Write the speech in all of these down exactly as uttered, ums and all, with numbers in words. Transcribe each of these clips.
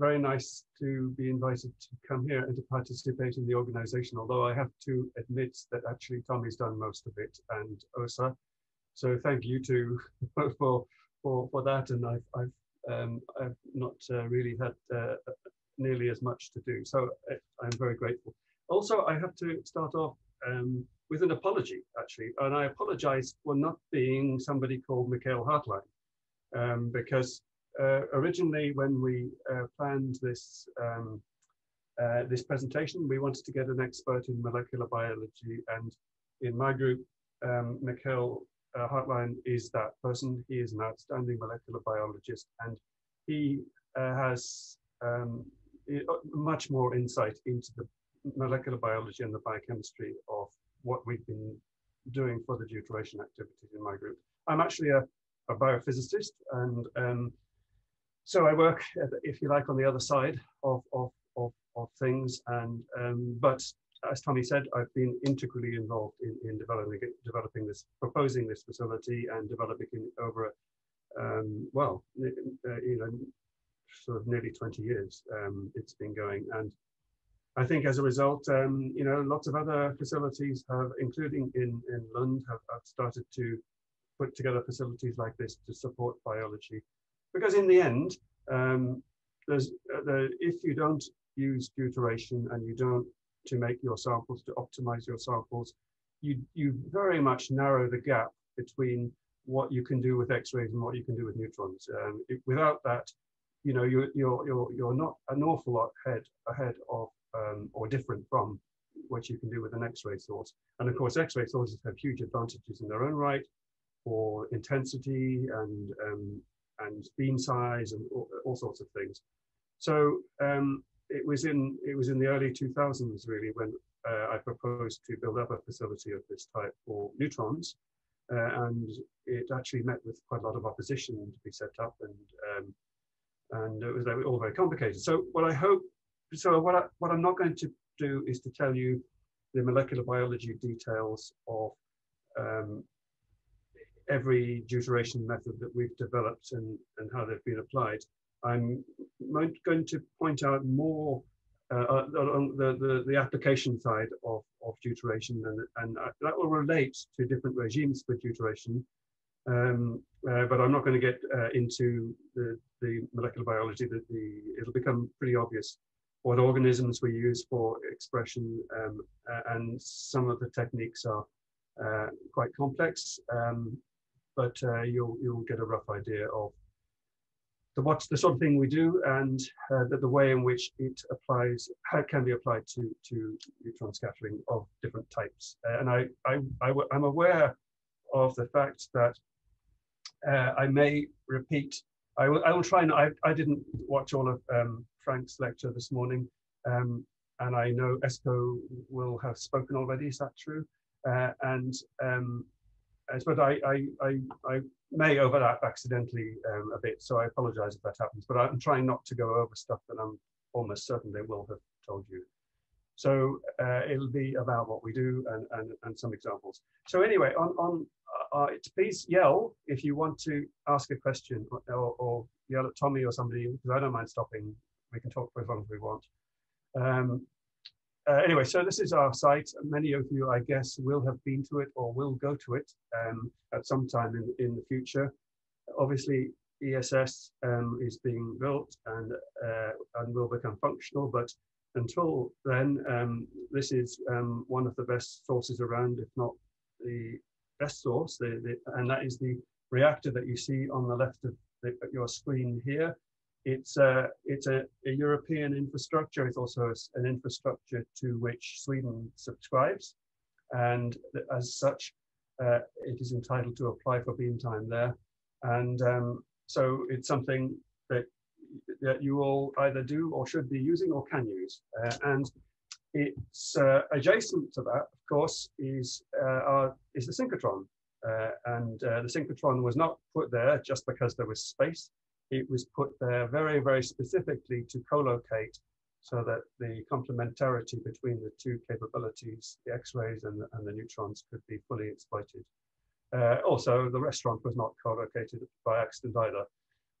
very nice to be invited to come here and to participate in the organization, although I have to admit that actually Tommy's done most of it and Osa. So thank you two for, for, for that, and I've, I've, um, I've not uh, really had uh, nearly as much to do. So I'm very grateful. Also, I have to start off um, with an apology, actually, and I apologize for not being somebody called Mikhail Hartline, um, because Uh, originally, when we uh, planned this um, uh, this presentation, we wanted to get an expert in molecular biology, and in my group, um, Mikhail uh, Hartlein is that person. He is an outstanding molecular biologist, and he uh, has um, much more insight into the molecular biology and the biochemistry of what we've been doing for the deuteration activities in my group. I'm actually a, a biophysicist, and um, so I work, if you like, on the other side of, of, of, of things. And um, but as Tommy said, I've been integrally involved in, in developing, developing this, proposing this facility and developing it over, um, well, uh, you know, sort of nearly twenty years um, it's been going. And I think as a result, um, you know, lots of other facilities have, including in, in Lund, have, have started to put together facilities like this to support biology. Because in the end, um, there's, uh, the, if you don't use deuteration and you don't to make your samples, to optimize your samples, you, you very much narrow the gap between what you can do with X-rays and what you can do with neutrons. Um, it, without that, you know, you're, you're, you're, you're not an awful lot ahead, ahead of um, or different from what you can do with an X-ray source. And of course, X-ray sources have huge advantages in their own right for intensity and um, and beam size and all, all sorts of things. So um, it was in it was in the early two thousands really when uh, I proposed to build up a facility of this type for neutrons, uh, and it actually met with quite a lot of opposition to be set up, and um, and it was all very complicated. So what I hope, so what I, what I'm not going to do is to tell you the molecular biology details of Um, every deuteration method that we've developed and, and how they've been applied. I'm going to point out more uh, on the, the, the application side of, of deuteration, and, and that will relate to different regimes for deuteration, um, uh, but I'm not going to get uh, into the, the molecular biology. That the, it'll become pretty obvious what organisms we use for expression, um, and some of the techniques are uh, quite complex. Um, But uh, you'll you'll get a rough idea of the what's the sort of thing we do, and uh, the, the way in which it applies, how it can be applied to to neutron scattering of different types. Uh, and I, I I I'm aware of the fact that uh, I may repeat. I will I will try and I I didn't watch all of um, Frank's lecture this morning, um, and I know ESCO will have spoken already. Is that true? Uh, and um, But I, I, I, I may overlap accidentally um, a bit, so I apologize if that happens. But I'm trying not to go over stuff that I'm almost certain they will have told you. So uh, it'll be about what we do and, and, and some examples. So anyway, on, on uh, please yell if you want to ask a question, or, or yell at Tommy or somebody, because I don't mind stopping. We can talk for as long as we want. Um, Uh, anyway, so this is our site. Many of you, I guess, will have been to it or will go to it um, at some time in, in the future. Obviously, E S S um, is being built and, uh, and will become functional, but until then, um, this is um, one of the best sources around, if not the best source, the, the, and that is the reactor that you see on the left of the, your screen here. It's, uh, it's a, a European infrastructure. It's also an infrastructure to which Sweden subscribes, and as such, uh, it is entitled to apply for beam time there. And um, so it's something that, that you all either do or should be using or can use. Uh, and it's uh, adjacent to that, of course, is, uh, our, is the synchrotron. Uh, and uh, the synchrotron was not put there just because there was space. It was put there very, very specifically to co-locate so that the complementarity between the two capabilities, the X-rays and the, and the neutrons, could be fully exploited. Uh, also, the restaurant was not co-located by accident either.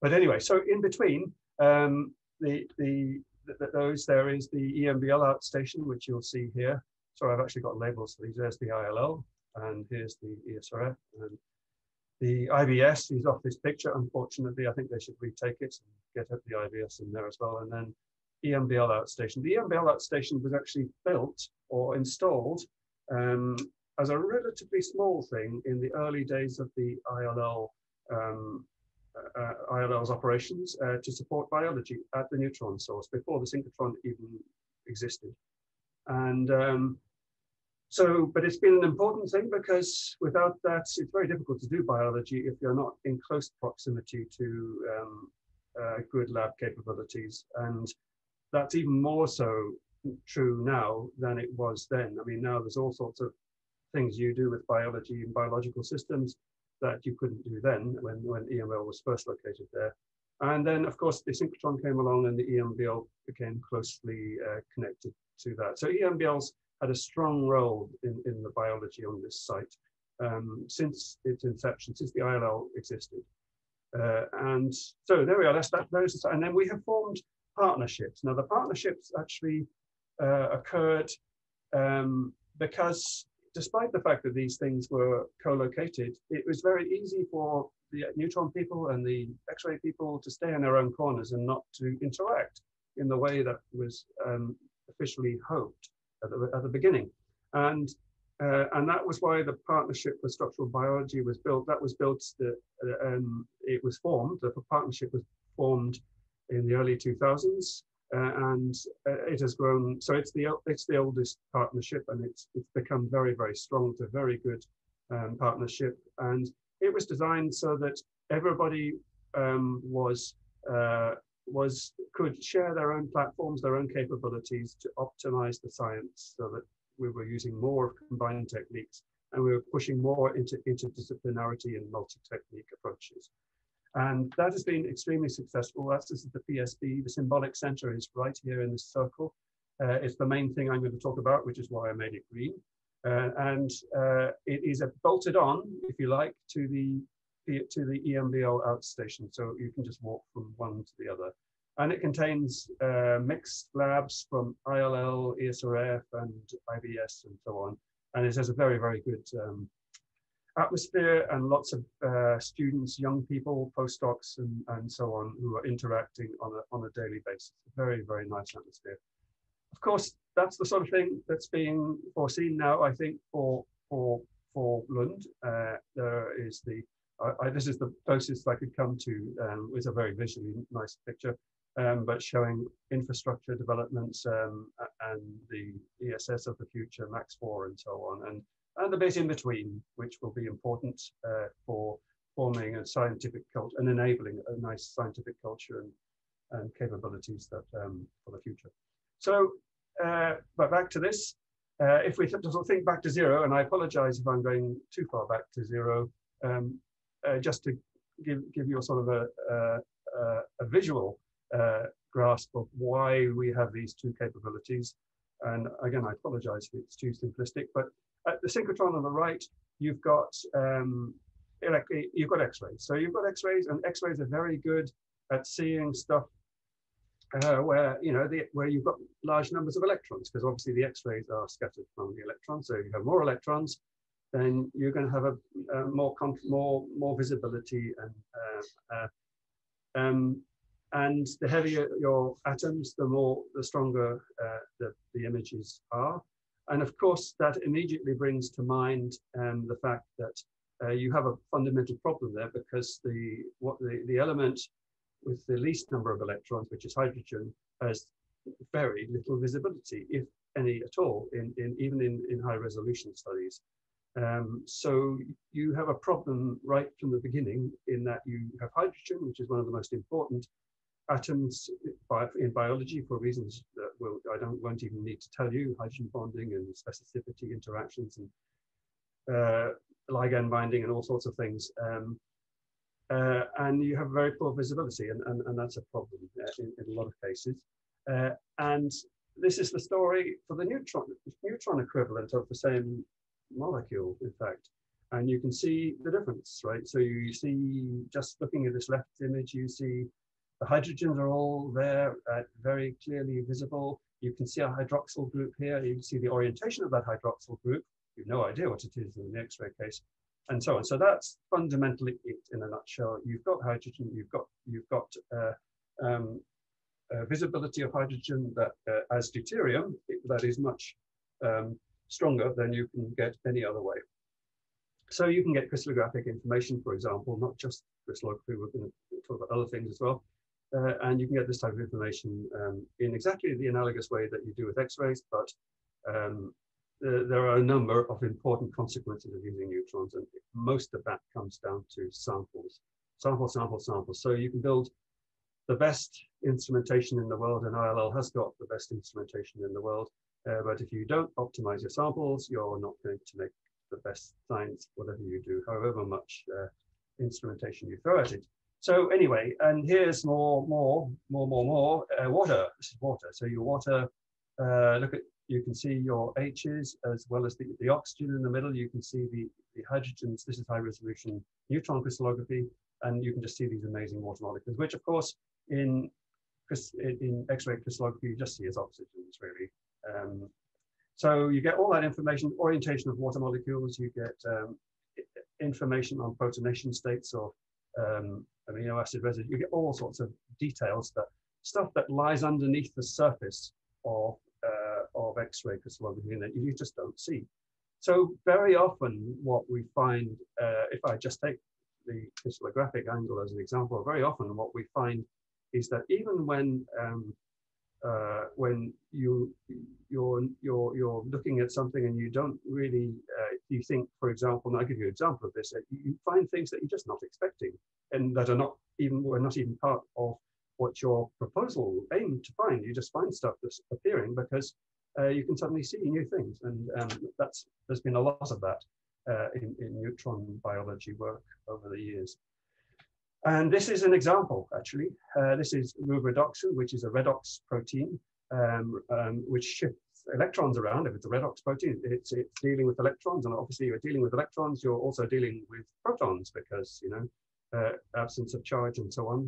But anyway, so in between, um, the, the, the those there is the E M B L outstation, which you'll see here. So I've actually got labels for these. There's the I L L, and here's the E S R F, and the I B S is off this picture. Unfortunately, I think they should retake it and get up the I B S in there as well. And then E M B L outstation. The E M B L outstation was actually built or installed um, as a relatively small thing in the early days of the I L L um, uh, I L L's operations uh, to support biology at the neutron source before the synchrotron even existed. And um, so, but it's been an important thing because without that, it's very difficult to do biology if you're not in close proximity to um, uh, good lab capabilities. And that's even more so true now than it was then. I mean, now there's all sorts of things you do with biology and biological systems that you couldn't do then when, when E M L was first located there. And then, of course, the synchrotron came along and the E M B L became closely uh, connected to that. So E M B Ls had a strong role in, in the biology on this site um, since its inception, since the I L L existed. Uh, and so there we are, that's that. Those, and then we have formed partnerships. Now the partnerships actually uh, occurred um, because despite the fact that these things were co-located, it was very easy for the neutron people and the X-ray people to stay in their own corners and not to interact in the way that was um, officially hoped at the, at the beginning. And uh, and that was why the Partnership for Structural Biology was built. That was built, the, uh, um, it was formed, the partnership was formed in the early two thousands. Uh, and uh, it has grown, so it's the it's the oldest partnership, and it's it's become very very strong. It's a very good um, partnership, and it was designed so that everybody um, was uh, was could share their own platforms, their own capabilities to optimize the science, so that we were using more combined techniques and we were pushing more into interdisciplinarity and multi-technique approaches. And that has been extremely successful. That's this is the P S B. The symbolic center is right here in this circle. Uh, it's the main thing I'm going to talk about, which is why I made it green. Uh, and uh, it is a bolted on, if you like, to the to the E M B L outstation. So you can just walk from one to the other. And it contains uh, mixed labs from I L L, E S R F, and I B S, and so on. And it has a very, very good um, atmosphere, and lots of uh, students, young people, postdocs, and, and so on, who are interacting on a, on a daily basis. Very, very nice atmosphere. Of course, that's the sort of thing that's being foreseen now, I think, for for for Lund. Uh, there is the, I, I, this is the closest I could come to, um, it's a very visually nice picture, um, but showing infrastructure developments um, and the E S S of the future, Max four, and so on. And, and the bit in between, which will be important uh, for forming a scientific culture and enabling a nice scientific culture and, and capabilities that um, for the future. So, uh, but back to this, uh, if we sort of think back to zero, and I apologize if I'm going too far back to zero, um, uh, just to give, give you a sort of a, a, a visual uh, grasp of why we have these two capabilities. And again, I apologize if it's too simplistic, but at the synchrotron on the right, you've got um, you've got X-rays. So you've got X-rays, and X-rays are very good at seeing stuff uh, where you know the, where you've got large numbers of electrons, because obviously the X-rays are scattered from the electrons. So if you have more electrons, then you're going to have a, a more more more visibility, and uh, uh, um, and the heavier your atoms, the more the stronger uh, the, the images are. And of course, that immediately brings to mind um, the fact that uh, you have a fundamental problem there, because the what the, the element with the least number of electrons, which is hydrogen, has very little visibility, if any at all, in, in even in, in high resolution studies. Um, so you have a problem right from the beginning in that you have hydrogen, which is one of the most important atoms in biology, for reasons that we'll, I don't, won't even need to tell you, hydrogen bonding and specificity interactions and uh, ligand binding and all sorts of things. Um, uh, and you have very poor visibility, and, and, and that's a problem uh, in, in a lot of cases. Uh, and this is the story for the neutron, neutron equivalent of the same molecule, in fact. And you can see the difference, right? So you see, just looking at this left image, you see The hydrogens are all there, uh, very clearly visible. You can see a hydroxyl group here. You can see the orientation of that hydroxyl group. You have no idea what it is in the X-ray case, and so on. So that's fundamentally it in a nutshell. You've got hydrogen. You've got you've got uh, um, uh, visibility of hydrogen that, uh, as deuterium, it, that is much um, stronger than you can get any other way. So you can get crystallographic information, for example, not just crystallography. We're going to talk about other things as well. Uh, and you can get this type of information um, in exactly the analogous way that you do with X-rays, but um, th there are a number of important consequences of using neutrons, and most of that comes down to samples. Sample, sample, sample. So you can build the best instrumentation in the world, and I L L has got the best instrumentation in the world, uh, but if you don't optimize your samples, you're not going to make the best science, whatever you do, however much uh, instrumentation you throw at it. So anyway, and here's more, more, more, more, more uh, water. This is water. So your water, uh, look at, you can see your H's as well as the, the oxygen in the middle. You can see the, the hydrogens. This is high resolution neutron crystallography. And you can just see these amazing water molecules, which of course in, in X-ray crystallography, you just see as oxygens really. Um, so you get all that information, orientation of water molecules. You get um, information on protonation states or um, amino acid residue. You get all sorts of details, that stuff that lies underneath the surface of uh, of X-ray crystallography that you just don't see. So very often, what we find, uh, if I just take the crystallographic angle as an example, very often what we find is that even when um, uh, when you you're you're you're looking at something and you don't really uh, you think, for example, and I'll give you an example of this, you find things that you're just not expecting, and that are not even were not even part of what your proposal aimed to find. You just find stuff that's appearing because uh, you can suddenly see new things, and um, that's there's been a lot of that uh, in, in neutron biology work over the years. And this is an example, actually. Uh, this is rubredoxin, which is a redox protein, um, um, which shifts electrons around. If it's a redox protein, it's, it's dealing with electrons, and obviously you're dealing with electrons, you're also dealing with protons because, you know, Uh, absence of charge and so on.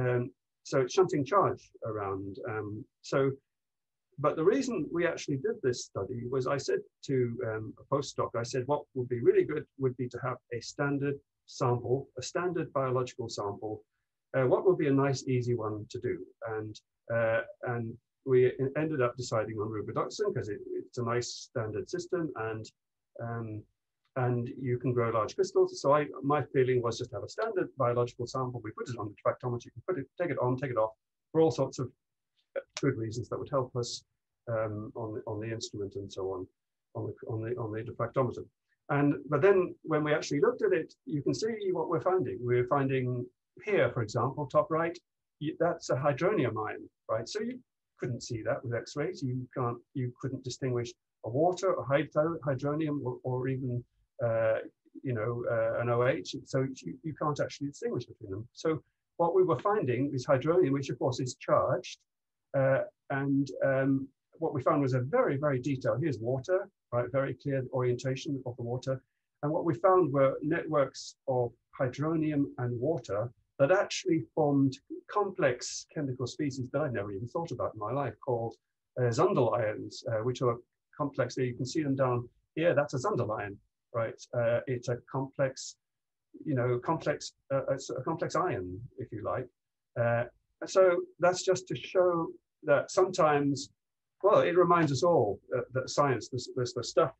Um, so it's shunting charge around. Um, so, but the reason we actually did this study was I said to um, a postdoc, I said, what would be really good would be to have a standard sample, a standard biological sample. Uh, what would be a nice, easy one to do? And, uh, and we ended up deciding on rubredoxin because it, it's a nice standard system, and um, and you can grow large crystals. So I, my feeling was just have a standard biological sample. We put it on the refractometer. You can put it, take it on, take it off, for all sorts of good reasons that would help us um, on the, on the instrument and so on, on the on the on the refractometer. And but then when we actually looked at it, you can see what we're finding. We're finding here, for example, top right, that's a hydronium ion, right? So you couldn't see that with X-rays. You can't, you couldn't distinguish a water, a hydro, hydronium, or, or even Uh, you know, uh, an O H, so you, you can't actually distinguish between them. So what we were finding is hydronium, which of course is charged, uh, and um, what we found was a very, very detailed, here's water, right, very clear orientation of the water, and what we found were networks of hydronium and water that actually formed complex chemical species that I'd never even thought about in my life, called uh, Zundel ions, uh, which are complex. There you can see them down here, that's a Zundel ion. Right, uh, it's a complex, you know, complex, uh, it's a complex ion, if you like. Uh, so that's just to show that sometimes, well, it reminds us all uh, that science, there's, there's the stuff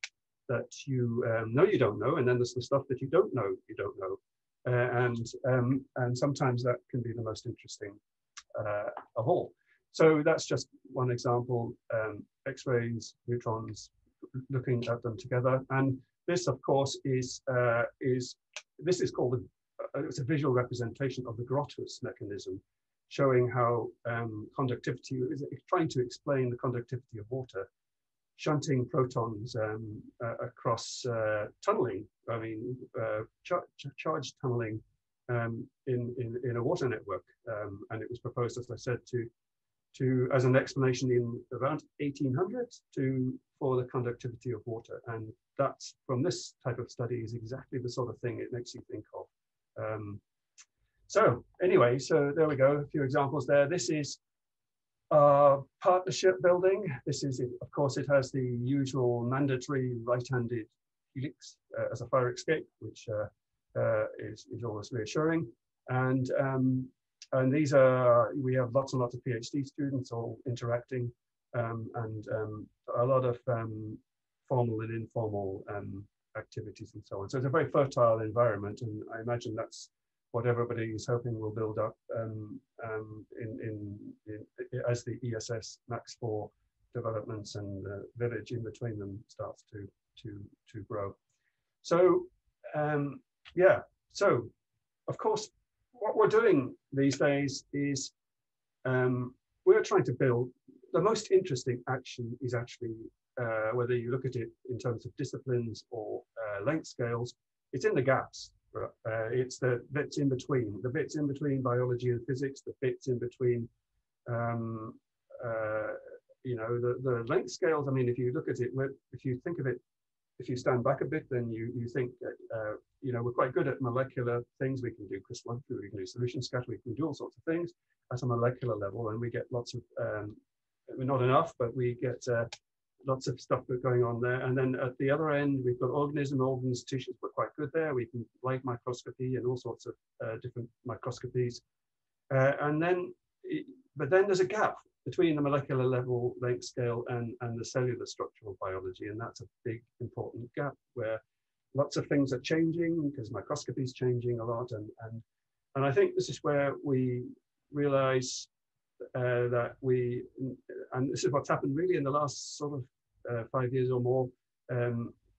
that you um, know you don't know, and then there's the stuff that you don't know you don't know. Uh, and, um, and sometimes that can be the most interesting uh, of all. So that's just one example, um, X-rays, neutrons, looking at them together. And this, of course, is uh, is this is called a, it's a visual representation of the Grotthus mechanism, showing how um, conductivity is trying to explain the conductivity of water, shunting protons um, uh, across uh, tunneling. I mean, uh, char charge tunneling um, in, in in a water network, um, and it was proposed, as I said, to to as an explanation in around eighteen hundred to for the conductivity of water. And that's from this type of study is exactly the sort of thing it makes you think of. Um, So anyway, so there we go, a few examples there. This is uh, partnership building. This is, it. Of course, it has the usual mandatory right-handed helix uh, as a fire escape, which uh, uh, is, is always reassuring. And um, and these are, we have lots and lots of PhD students all interacting, um, and um, a lot of um, formal and informal um, activities and so on. So it's a very fertile environment, and I imagine that's what everybody is hoping will build up um, um, in, in, in as the E S S Max four developments and the village in between them starts to to to grow. So um, yeah, so of course what we're doing these days is um, we're trying to build the most interesting action is actually uh, whether you look at it in terms of disciplines or uh, length scales, it's in the gaps. Uh, it's the bits in between, the bits in between biology and physics, the bits in between, um, uh, you know, the, the length scales. I mean, if you look at it, if you think of it, if you stand back a bit, then you, you think, uh, you know, we're quite good at molecular things. We can do crystalline fluid, we can do solution scatter, we can do all sorts of things at a molecular level. And we get lots of, um, not enough, but we get uh, lots of stuff that's going on there. And then at the other end, we've got organism, organs, tissues. We're quite good there. We can light microscopy and all sorts of uh, different microscopies. Uh, and then, it, but then there's a gap between the molecular level length scale and, and the cellular structural biology. And that's a big, important gap where lots of things are changing because microscopy is changing a lot. And, and, and I think this is where we realize Uh, that we, and this is what's happened really in the last sort of uh, five years or more, um,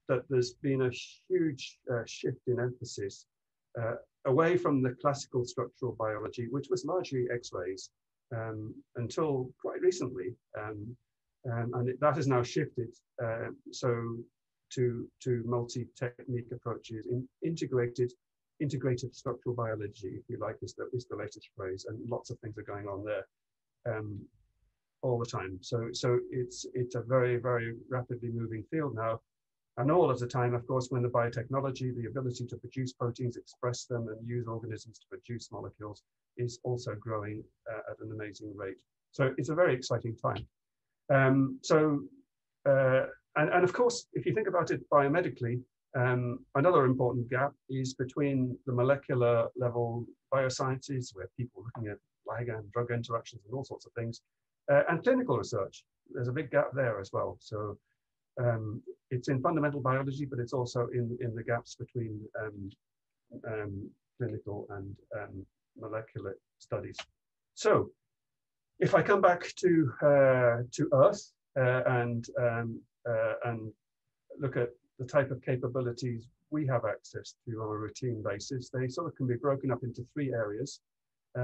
that there's been a huge uh, shift in emphasis uh, away from the classical structural biology, which was largely X-rays um, until quite recently. Um, um, and it, that has now shifted uh, so to, to multi-technique approaches, in integrated integrated structural biology, if you like, is the, is the latest phrase. And lots of things are going on there. Um, all the time, so so it's it's a very very rapidly moving field now, and all of the time, of course, when the biotechnology, the ability to produce proteins, express them, and use organisms to produce molecules is also growing uh, at an amazing rate. So it's a very exciting time. Um, so uh, and and of course, if you think about it biomedically, um, another important gap is between the molecular level biosciences, where people are looking at ligand, drug interactions, and all sorts of things, uh, and clinical research. There's a big gap there as well. So um, it's in fundamental biology, but it's also in, in the gaps between um, um, clinical and um, molecular studies. So if I come back to uh, to Earth uh, and um, uh, and look at the type of capabilities we have access to on a routine basis, they sort of can be broken up into three areas.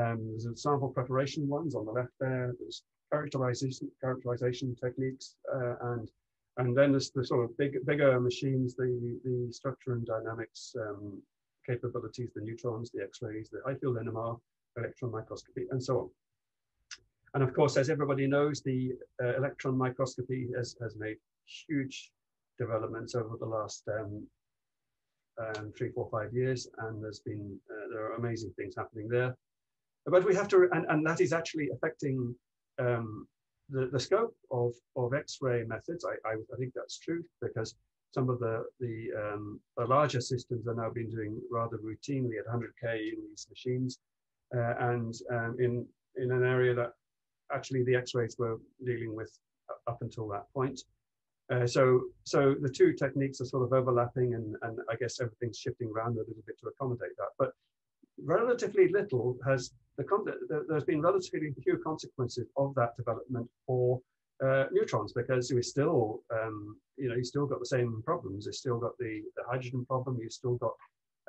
Um, there's a sample preparation ones on the left there. There's characterization, characterization techniques, uh, and and then there's the sort of big, bigger machines, the the structure and dynamics um, capabilities, the neutrons, the X-rays, the high field N M R, electron microscopy, and so on. And of course, as everybody knows, the uh, electron microscopy has has made huge developments over the last um, um, three, four, five years, and there's been uh, there are amazing things happening there. But we have to, and, and that is actually affecting um, the, the scope of, of X-ray methods. I, I, I think that's true, because some of the, the, um, the larger systems are now being doing rather routinely at one hundred K in these machines. Uh, and um, in, in an area that actually the X-rays were dealing with up until that point. Uh, so, so the two techniques are sort of overlapping, and, and I guess everything's shifting around a little bit to accommodate that. But relatively little has the, there's been relatively few consequences of that development for uh, neutrons, because we still, um, you know, you still got the same problems. You still got the, the hydrogen problem. You still got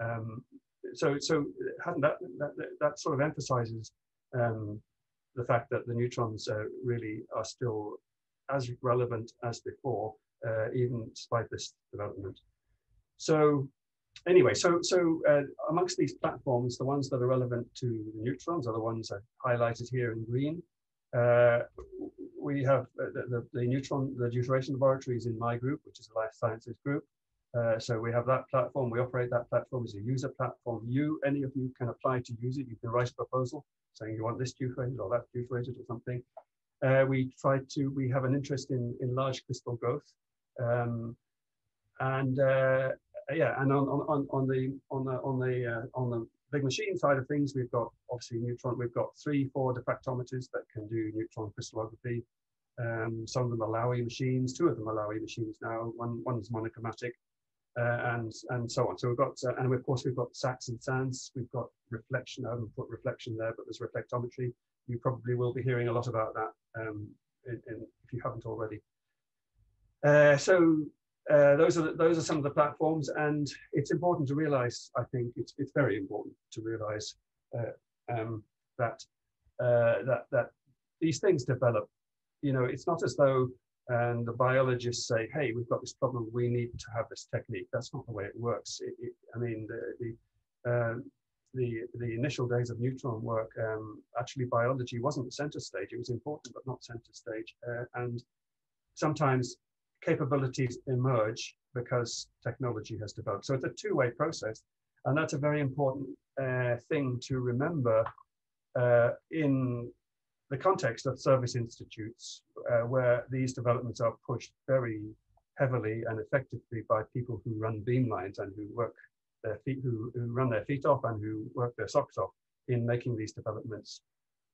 um, so so that, that that sort of emphasizes um, the fact that the neutrons uh, really are still as relevant as before, uh, even despite this development. So. Anyway, so so uh, amongst these platforms, the ones that are relevant to the neutrons are the ones I've highlighted here in green. Uh, we have uh, the, the, the neutron, the deuteration laboratories in my group, which is a life sciences group. Uh, so we have that platform. We operate that platform as a user platform. You, any of you can apply to use it. You can write a proposal saying you want this deuterated or that deuterated or something. Uh, we try to, we have an interest in, in large crystal growth. Um, and uh, yeah, and on, on, on the, on the, on the, uh, on the big machine side of things, we've got obviously neutron, we've got three, four diffractometers that can do neutron crystallography. Um, some of them are Lowy machines, two of them are Lowy machines now, one, one's monochromatic. Uh, and and so on. So we've got, uh, and of course we've got S A Cs and S A N S. We've got reflection. I haven't put reflection there, but there's reflectometry. You probably will be hearing a lot about that um, in, in, if you haven't already. Uh, so uh, those are those are some of the platforms, and it's important to realise. I think it's it's very important to realise uh, um, that uh, that that these things develop. You know, it's not as though. And the biologists say, hey, we've got this problem, we need to have this technique. That's not the way it works. It, it, I mean, the the, uh, the the initial days of neutron work, um, actually biology wasn't the center stage. It was important, but not center stage. Uh, and sometimes capabilities emerge because technology has developed. So it's a two-way process. And that's a very important uh, thing to remember uh, in the context of service institutes, uh, where these developments are pushed very heavily and effectively by people who run beamlines and who work their feet, who, who run their feet off and who work their socks off in making these developments.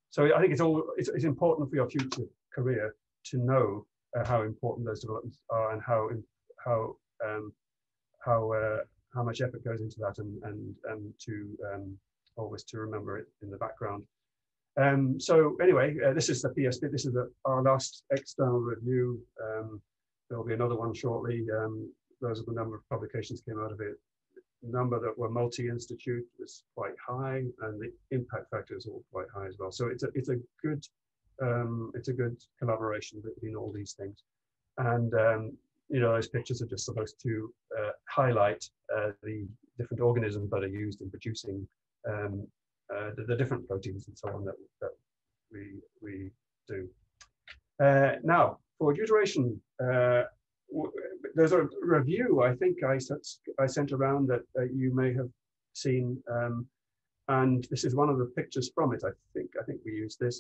So I think it's all it's, it's important for your future career to know uh, how important those developments are and how how um, how uh, how much effort goes into that, and and and to um, always to remember it in the background. Um, so anyway, uh, this is the P S B. This is the, our last external review. Um, there'll be another one shortly. Um, those are the number of publications came out of it. The number that were multi-institute was quite high, and the impact factor is all quite high as well. So it's a it's a good um, it's a good collaboration between all these things. And um, you know, those pictures are just supposed to uh, highlight uh, the different organisms that are used in producing. Um, Uh, the, the different proteins and so on that, that we, we do. Uh, now, for deuteration, uh, there's a review I think I, I sent around that uh, you may have seen, um, and this is one of the pictures from it, I think. I think we used this.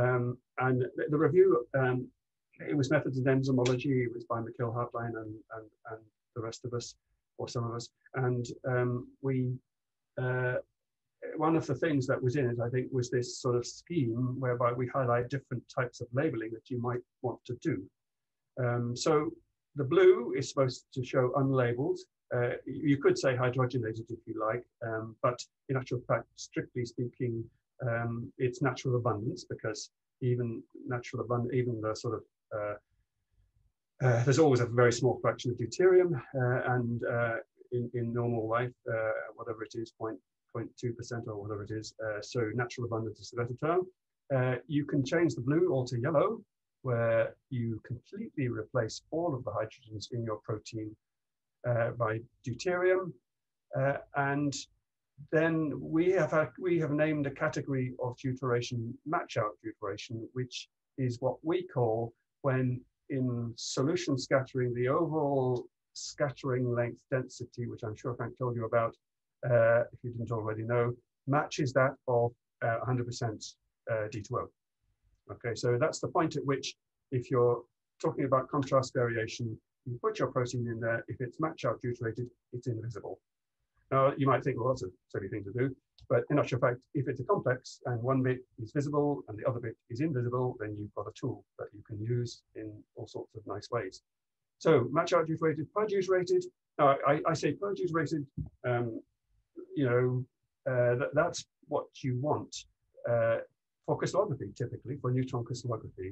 Um, and the, the review, um, it was Methods in Enzymology, it was by Mikhail Hartline and, and, and the rest of us, or some of us, and um, we, uh, one of the things that was in it, I think, was this sort of scheme whereby we highlight different types of labeling that you might want to do. Um, so the blue is supposed to show unlabeled. Uh, you could say hydrogenated if you like, um, but in actual fact, strictly speaking, um, it's natural abundance, because even natural abundance, even the sort of uh, uh, there's always a very small fraction of deuterium, uh, and uh, in, in normal life, uh, whatever it is, point. zero point two percent or whatever it is, uh, so natural abundance is the better term. Uh, you can change the blue all to yellow, where you completely replace all of the hydrogens in your protein uh, by deuterium, uh, and then we have a, we have named a category of deuteration, match-out deuteration, which is what we call when in solution scattering the overall scattering length density, which I'm sure Frank told you about. Uh, if you didn't already know, matches that of uh, one hundred percent uh, D two O. Okay, so that's the point at which, if you're talking about contrast variation, you put your protein in there. If it's match-out deuterated, it's invisible. Now, you might think, well, that's a silly thing to do, but in actual fact, if it's a complex and one bit is visible and the other bit is invisible, then you've got a tool that you can use in all sorts of nice ways. So match-out deuterated, per-deuterated. Now, I, I say per-deuterated. Um, You know, uh, that, that's what you want uh, for crystallography, typically, for neutron crystallography,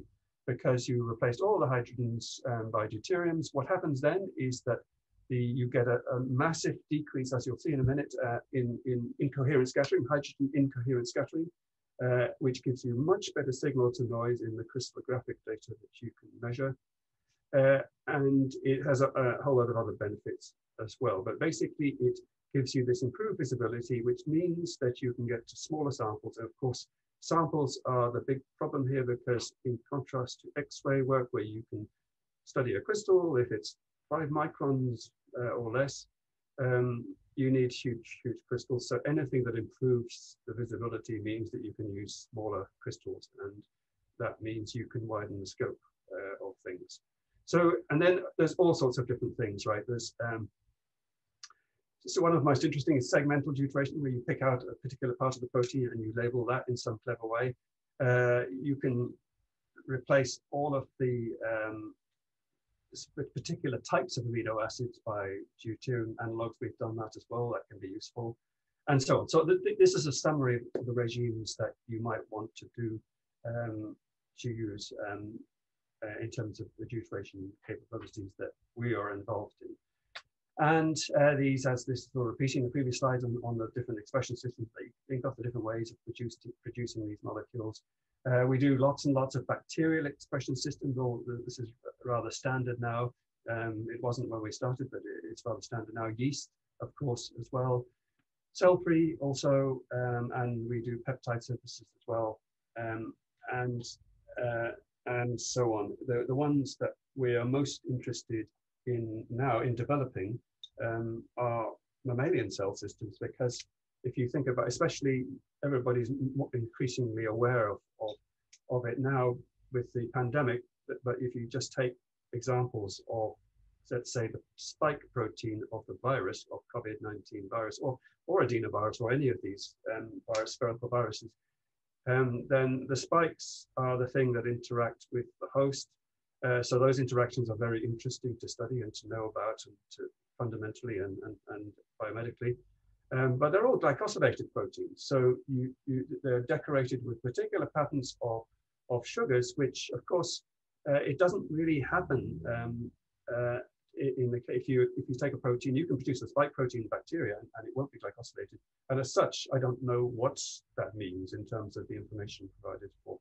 because you replaced all the hydrogens um, by deuteriums. What happens then is that the, you get a, a massive decrease, as you'll see in a minute, uh, in, in incoherent scattering, hydrogen incoherent scattering, uh, which gives you much better signal to noise in the crystallographic data that you can measure. Uh, and it has a, a whole lot of other benefits as well. But basically, it gives you this improved visibility, which means that you can get to smaller samples. And of course, samples are the big problem here, because in contrast to X-ray work, where you can study a crystal, if it's five microns uh, or less, um, you need huge, huge crystals. So anything that improves the visibility means that you can use smaller crystals, and that means you can widen the scope uh, of things. So, and then there's all sorts of different things, right? There's um, so one of the most interesting is segmental deuteration, where you pick out a particular part of the protein and you label that in some clever way. Uh, you can replace all of the um, particular types of amino acids by deuterium analogs. We've done that as well. That can be useful, and so on. So th th this is a summary of the regimes that you might want to do um, to use um, uh, in terms of the deuteration capabilities that we are involved in. And uh, these, as this is all repeating the previous slides on, on the different expression systems that you think of, the different ways of produce, producing these molecules. Uh, we do lots and lots of bacterial expression systems, or this is rather standard now. Um, it wasn't when we started, but it's rather standard now. Yeast, of course, as well. Cell-free also, um, and we do peptide synthesis as well, um, and, uh, and so on. The, the ones that we are most interested in now in developing um, are mammalian cell systems, because if you think about, especially everybody's increasingly aware of, of, of it now with the pandemic, but, but if you just take examples of, let's say, the spike protein of the virus, of COVID nineteen virus, or, or adenovirus, or any of these um, virus, spherical viruses, um, then the spikes are the thing that interact with the host. Uh, so those interactions are very interesting to study and to know about, and to fundamentally and, and, and biomedically. Um, but they're all glycosylated proteins. So you, you, they're decorated with particular patterns of, of sugars, which, of course, uh, it doesn't really happen. Um, uh, in the, if, you, if you take a protein, you can produce a spike protein in bacteria, and, and it won't be glycosylated. And as such, I don't know what that means in terms of the information provided for,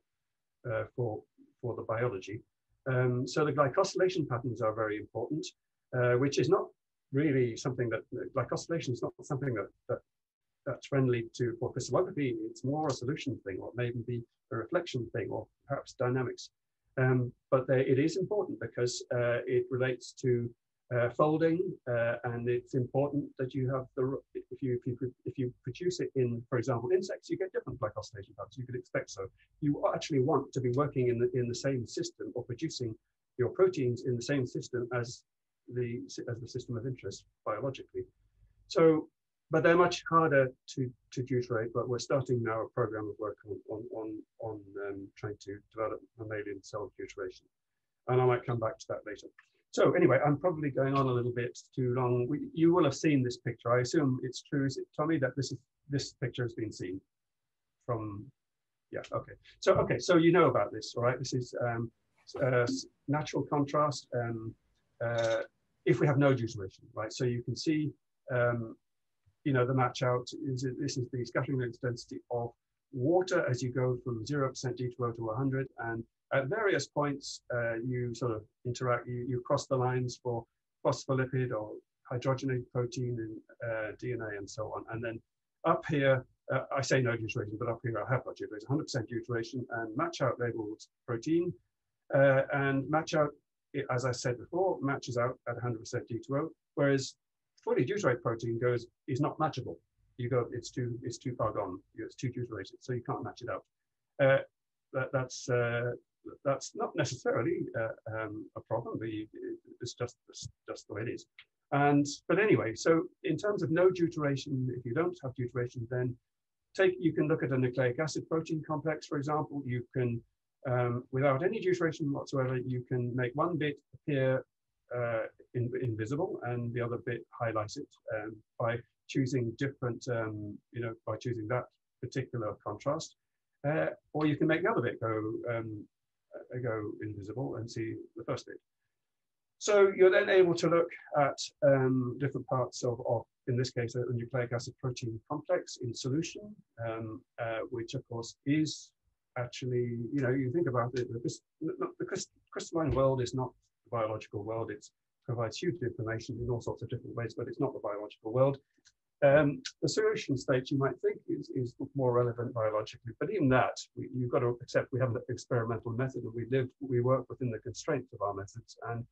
uh, for, for the biology. Um, so the glycosylation patterns are very important, uh, which is not really something that uh, glycosylation is not something that, that that's friendly to for crystallography. It's more a solution thing, or maybe a reflection thing, or perhaps dynamics. Um, but there, it is important because uh, it relates to uh, folding, uh, and it's important that you have the if you if you if you produce it in, for example, insects, you get different glycosylation patterns. You could expect so. You actually want to be working in the in the same system, or producing your proteins in the same system as the as the system of interest biologically. So, but they're much harder to, to deuterate, but we're starting now a program of work on, on, on, on um, trying to develop mammalian cell deuteration. And I might come back to that later. So anyway, I'm probably going on a little bit too long. We, you will have seen this picture. I assume it's true, is it, Tommy, that this, is, this picture has been seen from, yeah, okay. So, okay, so you know about this, all right? This is um, uh, natural contrast. Um, uh, If we have no deuteration, right? So you can see, um, you know, the match out is this is the scattering length density of water as you go from zero percent D two O to one hundred, and at various points uh, you sort of interact, you, you cross the lines for phospholipid or hydrogenated protein and uh, D N A and so on. And then up here, uh, I say no deuteration, but up here I have got deuteration, one hundred percent deuteration, and match out labels protein, uh, and match out. It, as I said before, matches out at one hundred percent D two O, whereas fully deuterated protein goes is not matchable. You go, it's too it's too far gone. It's too deuterated, so you can't match it out. Uh, that, that's uh, that's not necessarily uh, um, a problem. It's just it's just the way it is. And but anyway, so in terms of no deuteration, if you don't have deuteration, then take you can look at a nucleic acid protein complex, for example. You can. Um, without any deuteration whatsoever, you can make one bit appear uh, in, invisible and the other bit highlight it um, by choosing different, um, you know, by choosing that particular contrast. Uh, or you can make the other bit go, um, go invisible and see the first bit. So you're then able to look at um, different parts of, of, in this case, a nucleic acid protein complex in solution, um, uh, which of course is actually, you know, you think about it, the crystalline world is not the biological world. It provides huge information in all sorts of different ways, but it's not the biological world. Um, the solution state, you might think, is, is more relevant biologically, but even that, we, you've got to accept we have an experimental method, and we live, we work within the constraints of our methods, and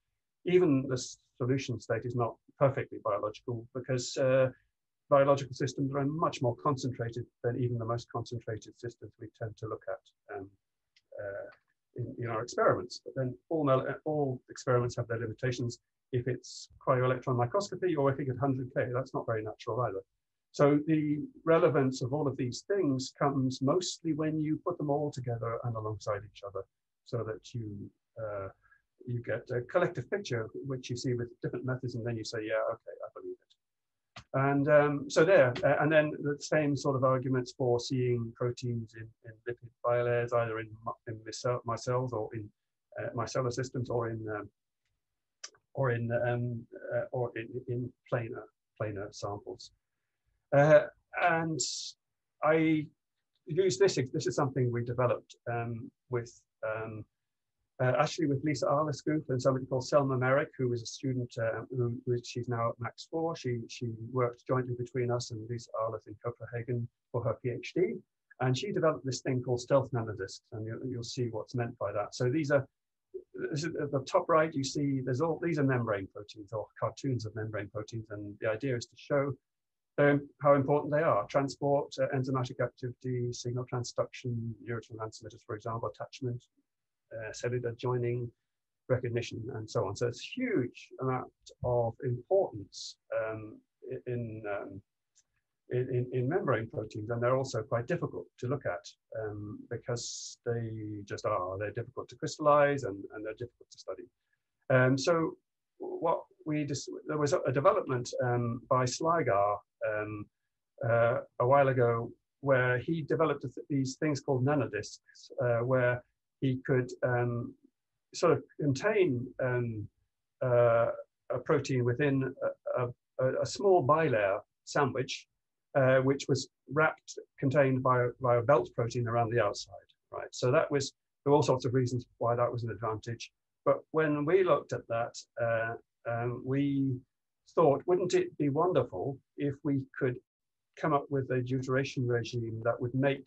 even the solution state is not perfectly biological, because uh, biological systems are much more concentrated than even the most concentrated systems we tend to look at um, uh, in, in our experiments. But then all, all experiments have their limitations. If it's cryo-electron microscopy or if you get one hundred K, that's not very natural either. So the relevance of all of these things comes mostly when you put them all together and alongside each other, so that you uh, you get a collective picture, which you see with different methods, and then you say, yeah, okay, I believe it. And um, so there, uh, and then the same sort of arguments for seeing proteins in, in lipid bilayers, either in, in my cells or in uh, micellar systems, or in um, or in um, uh, or in, in planar planar samples. Uh, and I use this. This is something we developed um, with um, uh, actually with Lisa Arleth and somebody called Selma Merrick, who was a student. Uh, who, she's now at Max four. She she worked jointly between us and Lisa Arleth in Copenhagen for her PhD, and she developed this thing called stealth nanodiscs. And you, you'll see what's meant by that. So these are. This is at the top right. You see, there's all these are membrane proteins or cartoons of membrane proteins, and the idea is to show Um, how important they are: transport, uh, enzymatic activity, signal transduction, neurotransmitters, for example, attachment, uh, cellular joining, recognition, and so on. So it's a huge amount of importance um, in, um, in, in membrane proteins, and they're also quite difficult to look at um, because they just are. They're difficult to crystallize, and, and they're difficult to study. Um, so what we just, there was a development um, by Sligar, Um, uh, a while ago, where he developed th these things called nanodiscs, uh, where he could um, sort of contain um, uh, a protein within a, a, a small bilayer sandwich, uh, which was wrapped, contained by, by a belt protein around the outside. Right. So that was, there were all sorts of reasons why that was an advantage. But when we looked at that, uh, um, we thought, wouldn't it be wonderful if we could come up with a deuteration regime that would make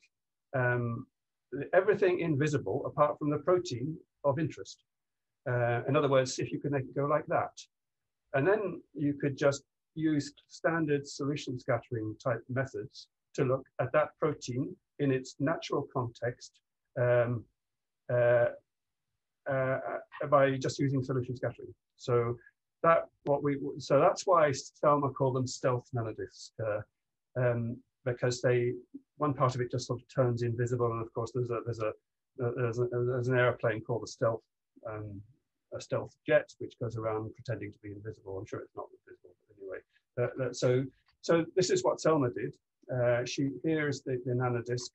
um, everything invisible apart from the protein of interest? Uh, in other words, if you could make it go like that, and then you could just use standard solution scattering type methods to look at that protein in its natural context um, uh, uh, by just using solution scattering. So. That what we so that's why Selma called them stealth nanodiscs, uh, um, because they one part of it just sort of turns invisible, and of course there's a there's a there's, a, there's an airplane called a stealth um, a stealth jet which goes around pretending to be invisible. I'm sure it's not invisible, but anyway. Uh, so so this is what Selma did. Uh, she here is the, the nanodisc,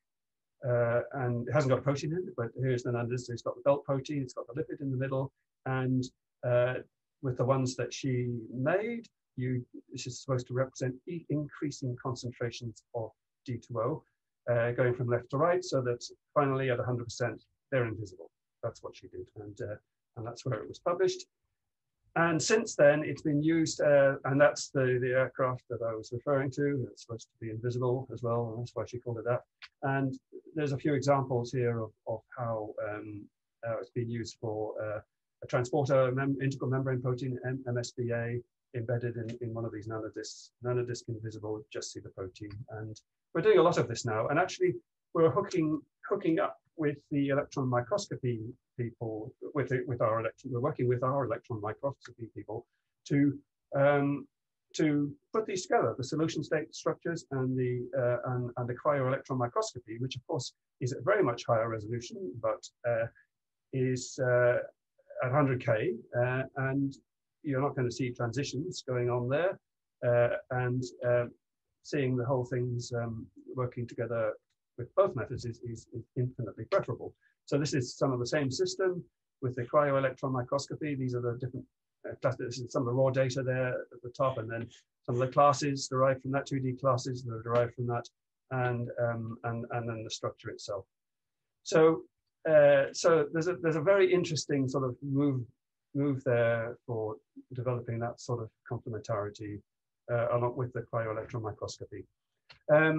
uh, and it hasn't got a protein in it, but here's the nanodisc. It's got the belt protein, it's got the lipid in the middle, and uh, with the ones that she made, you, this is supposed to represent e increasing concentrations of D two O, uh, going from left to right, so that finally at one hundred percent, they're invisible. That's what she did, and, uh, and that's where it was published. And since then, it's been used, uh, and that's the, the aircraft that I was referring to. It's supposed to be invisible as well, and that's why she called it that. And there's a few examples here of, of how um, uh, it's been used for uh, a transporter mem integral membrane protein, M S B A, embedded in, in one of these nanodiscs, nanodisc invisible, just see the protein. And we're doing a lot of this now. And actually, we're hooking hooking up with the electron microscopy people, with with our electron, we're working with our electron microscopy people to um, to put these together, the solution state structures and the uh, and, and the cryo-electron microscopy, which of course is at very much higher resolution, but uh, is uh, at one hundred K, uh, and you're not going to see transitions going on there, uh, and uh, seeing the whole things um, working together with both methods is, is, is infinitely preferable. So this is some of the same system with the cryo-electron microscopy. These are the different uh, classes. This is some of the raw data there at the top, and then some of the classes derived from that, two D classes that are derived from that, and um, and and then the structure itself. So. Uh, so there's a there's a very interesting sort of move move there for developing that sort of complementarity uh, along with the cryo-electron microscopy. Um,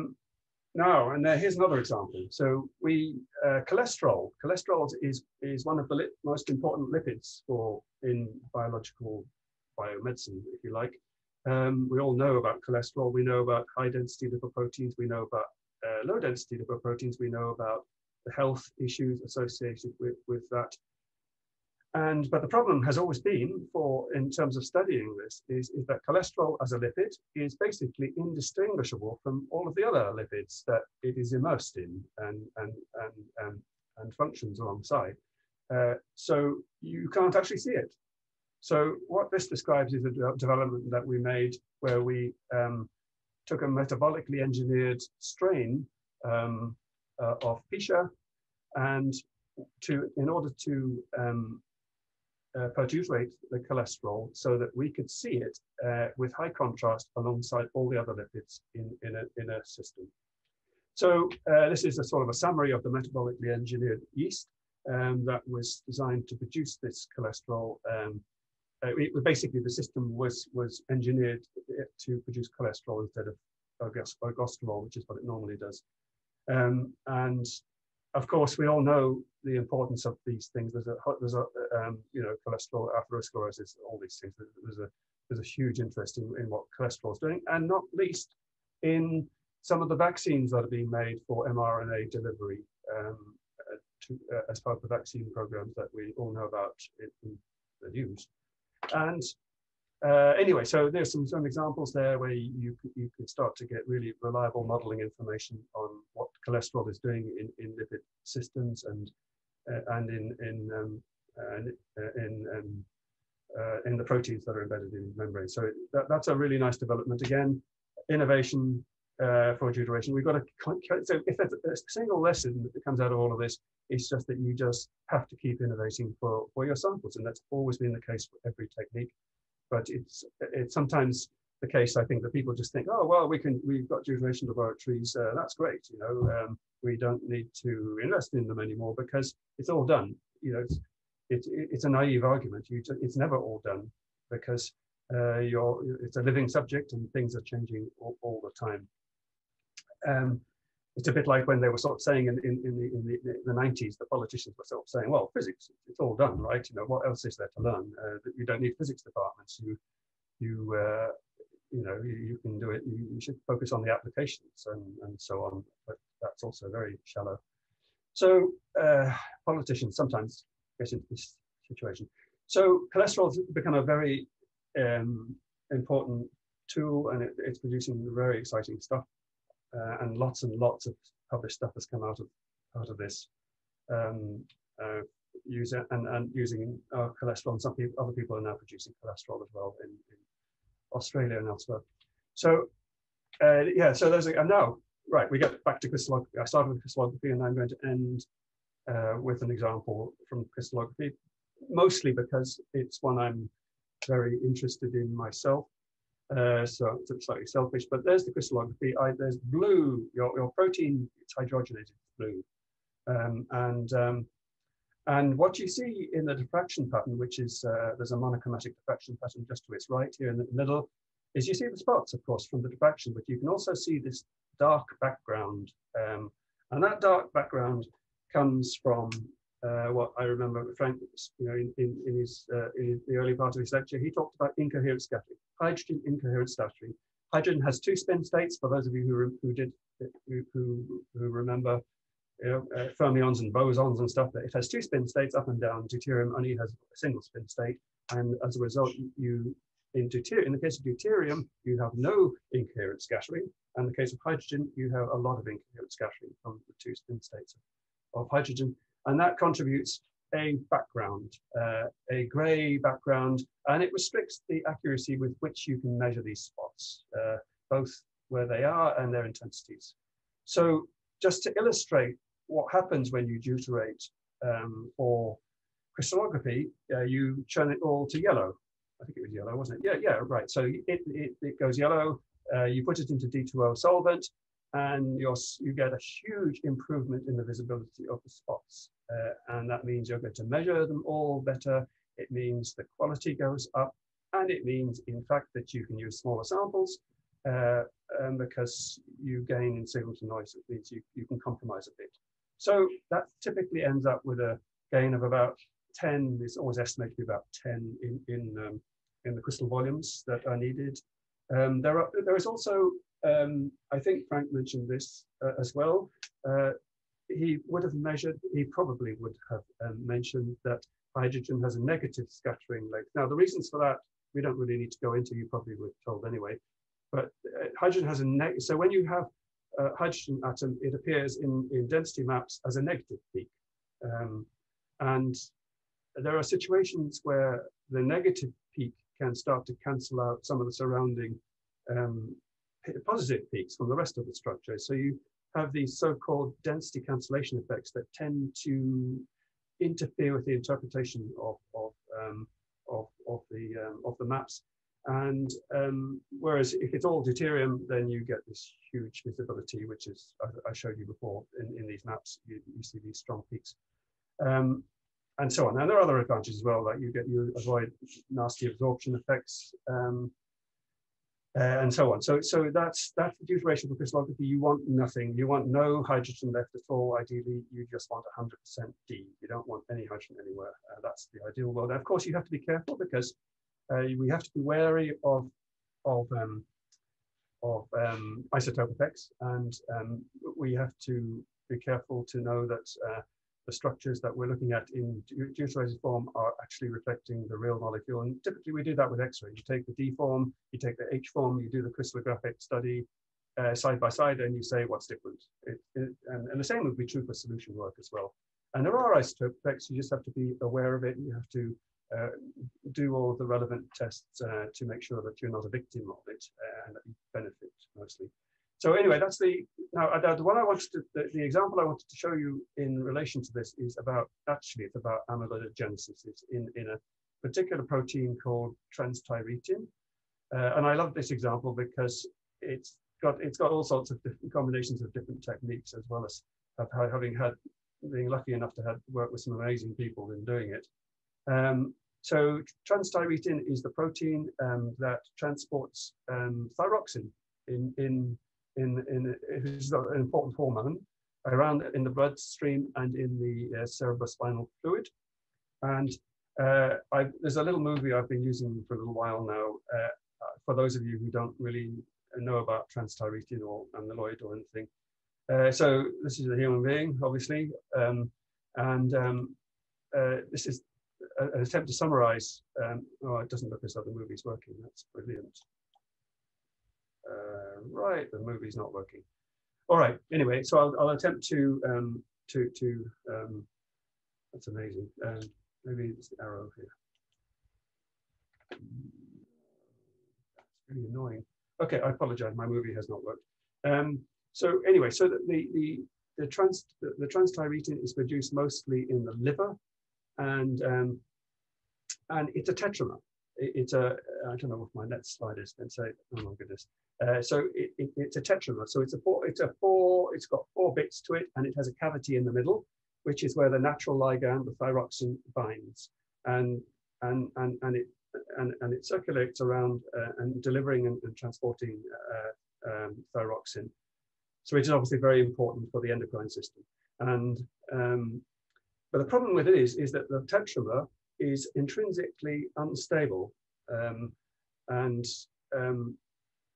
No, and uh, here's another example. So we uh, cholesterol. Cholesterol is is one of the lip, most important lipids for in biological biomedicine, if you like. Um, we all know about cholesterol. We know about high-density lipoproteins. We know about uh, low-density lipoproteins. We know about the health issues associated with with that. And but the problem has always been, for in terms of studying this, is, is that cholesterol as a lipid is basically indistinguishable from all of the other lipids that it is immersed in and and and and, and functions alongside. Uh, so you can't actually see it. So what this describes is a de development that we made where we um, took a metabolically engineered strain um, uh, of Pichia, and to in order to um, Uh, perturbate the cholesterol so that we could see it uh, with high contrast alongside all the other lipids in, in, a, in a system. So uh, this is a sort of a summary of the metabolically engineered yeast um, that was designed to produce this cholesterol. Um, it, it, basically, the system was, was engineered to produce cholesterol instead of ergosterol, which is what it normally does. Um, and Of course, we all know the importance of these things. There's a, there's a um, you know, cholesterol, atherosclerosis, all these things. There's a, there's a huge interest in, in what cholesterol is doing, and not least in some of the vaccines that are being made for mRNA delivery um, uh, to, uh, as part of the vaccine programs that we all know about in the news. And uh, anyway, so there's some, some examples there where you, you can start to get really reliable modeling information on what cholesterol is doing in, in lipid systems and uh, and in in um, and, uh, in um, uh, in the proteins that are embedded in membrane. So that, that's a really nice development. Again, innovation uh, for duration. We've got to so if there's a single lesson that comes out of all of this, it's just that you just have to keep innovating for for your samples, and that's always been the case for every technique. But it's it's sometimes the case, I think, that people just think, oh well, we can, we've got deuteration laboratories, uh, that's great, you know, um, we don't need to invest in them anymore because it's all done. You know, it's it's, it's a naive argument. You just, it's never all done because uh, you're it's a living subject and things are changing all, all the time. Um, it's a bit like when they were sort of saying in in, in, the, in, the, in the nineties, the politicians were sort of saying, well, physics, it's all done, right? You know, what else is there to learn? Uh, you don't need physics departments. You you uh, You know, you, you can do it. You, you should focus on the applications and, and so on. But that's also very shallow. So uh, politicians sometimes get into this situation. So cholesterol has become a very um, important tool, and it, it's producing very exciting stuff. Uh, and lots and lots of published stuff has come out of out of this. Um, uh, use it and and using our cholesterol, and some people, other people are now producing cholesterol as well in, in Australia and elsewhere. So uh, yeah, so there's a, and now, right, we get back to crystallography. I started with crystallography and I'm going to end uh, with an example from crystallography, mostly because it's one I'm very interested in myself. Uh, so it's slightly selfish, but there's the crystallography. I, there's blue, your, your protein, it's hydrogenated blue. Um, and um, And what you see in the diffraction pattern, which is, uh, there's a monochromatic diffraction pattern just to its right here in the middle, is you see the spots, of course, from the diffraction, but you can also see this dark background. Um, and that dark background comes from uh, what I remember Frank, you know, in, in, in, his, uh, in the early part of his lecture, he talked about incoherent scattering, hydrogen incoherent scattering. Hydrogen has two spin states, for those of you who, who, did, who, who, who remember, You know, uh, fermions and bosons and stuff, that it has two spin states up and down. Deuterium only has a single spin state, and as a result, you in deuterium, in the case of deuterium, you have no incoherent scattering, and in the case of hydrogen, you have a lot of incoherent scattering from the two spin states of hydrogen, and that contributes a background, uh, a grey background, and it restricts the accuracy with which you can measure these spots, uh, both where they are and their intensities. So just to illustrate what happens when you deuterate um, for crystallography, uh, you turn it all to yellow. I think it was yellow, wasn't it? Yeah, yeah, right. So it, it, it goes yellow, uh, you put it into D two O solvent, and you're, you get a huge improvement in the visibility of the spots. Uh, and that means you're going to measure them all better. It means the quality goes up, and it means, in fact, that you can use smaller samples, uh, um, because you gain in signal to noise, it means you, you can compromise a bit. So that typically ends up with a gain of about ten, it's always estimated to be about ten in, in, um, in the crystal volumes that are needed. Um, there, are, there is also, um, I think Frank mentioned this uh, as well, uh, he would have measured, he probably would have um, mentioned that hydrogen has a negative scattering length. Now the reasons for that, we don't really need to go into, you probably were told anyway, but uh, hydrogen has a negative, so when you have a hydrogen atom, it appears in, in density maps as a negative peak. Um, and there are situations where the negative peak can start to cancel out some of the surrounding um, positive peaks from the rest of the structure. So you have these so-called density cancellation effects that tend to interfere with the interpretation of, of, um, of, of, the, um, of the maps. And um, whereas if it's all deuterium, then you get this huge visibility, which is, I, I showed you before in, in these maps, you, you see these strong peaks. Um, and so on. And there are other advantages as well, like you get, you avoid nasty absorption effects, um, and so on. So, so that's, that's the deuteration for crystallography. You want nothing. You want no hydrogen left at all. Ideally, you just want one hundred percent D. You don't want any hydrogen anywhere. Uh, that's the ideal world. And of course, you have to be careful because uh, we have to be wary of, of, um, of um, isotope effects. And um, we have to be careful to know that uh, the structures that we're looking at in deuterated form are actually reflecting the real molecule. And typically we do that with X-ray. You take the D form, you take the H form, you do the crystallographic study uh, side by side, and you say what's different. It, it, and, and the same would be true for solution work as well. And there are isotope effects, you just have to be aware of it. You have to uh, do all the relevant tests uh, to make sure that you're not a victim of it and that you benefit mostly. So anyway, that's the, now the one I wanted to, the, the example I wanted to show you in relation to this is about, actually it's about amyloidogenesis. It's in, in a particular protein called transthyretin. Uh, and I love this example because it's got, it's got all sorts of different combinations of different techniques, as well as having had, being lucky enough to have worked with some amazing people in doing it. Um, so transthyretin is the protein um, that transports um, thyroxine in, in In, in, it's an important hormone around in the bloodstream and in the uh, cerebrospinal fluid. And uh, I, there's a little movie I've been using for a little while now. Uh, for those of you who don't really know about transthyretin or amyloid or anything. Uh, so this is a human being, obviously. Um, and um, uh, this is a, an attempt to summarize. Um, oh, it doesn't look as though the movie's working. That's brilliant. Uh, right, the movie's not working. All right. Anyway, so I'll, I'll attempt to um, to to. Um, that's amazing. Um, maybe it's the arrow here. That's really annoying. Okay, I apologize. My movie has not worked. Um, so anyway, so the the the trans the, the transthyretin is produced mostly in the liver, and um, and it's a tetramer. It's a, I don't know what my next slide is, then say, oh my goodness. Uh, so it, it, it's a tetramer. So it's a four, it's a four, it's got four bits to it, and it has a cavity in the middle, which is where the natural ligand, the thyroxine, binds. And and and and it and, and it circulates around uh, and delivering and, and transporting uh, um, thyroxine. So it is obviously very important for the endocrine system. And um, but the problem with it is, is that the tetramer is intrinsically unstable, um, and um,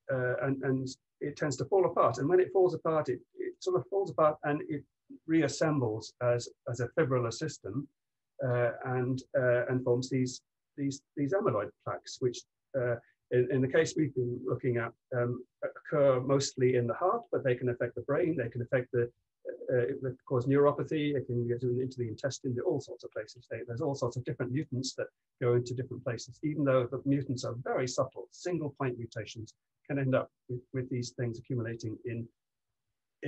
uh, and and it tends to fall apart. And when it falls apart, it, it sort of falls apart and it reassembles as as a fibrillar system, uh, and uh, and forms these these these amyloid plaques, which uh, in, in the case we've been looking at um, occur mostly in the heart, but they can affect the brain. They can affect the Uh, it can cause neuropathy, it can get into the intestine, all sorts of places. There's all sorts of different mutants that go into different places, even though the mutants are very subtle. Single point mutations can end up with, with these things accumulating in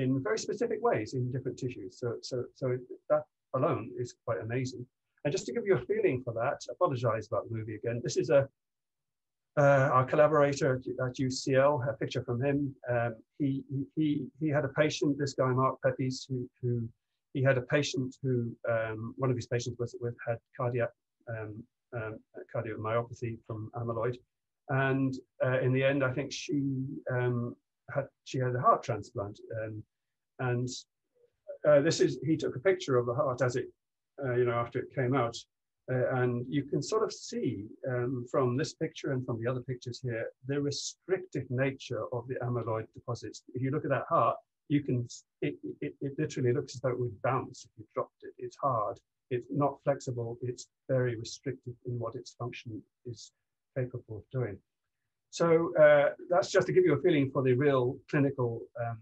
in very specific ways in different tissues. So, so, so that alone is quite amazing. And just to give you a feeling for that, I apologize about the movie again. This is a Uh, our collaborator at, at U C L, a picture from him. Um, he he he had a patient. This guy, Mark Pepys, who who he had a patient who um, one of his patients was with had cardiac um, um, cardiomyopathy from amyloid, and uh, in the end, I think she um, had, she had a heart transplant, um, and uh, this is, he took a picture of the heart as it, uh, you know, after it came out, uh, and you can sort of see um, from this picture and from the other pictures here, the restrictive nature of the amyloid deposits. If you look at that heart, you can, it, it, it literally looks as though it would bounce if you dropped it. It's hard, it's not flexible, it's very restricted in what its function is capable of doing. So uh, that's just to give you a feeling for the real clinical um,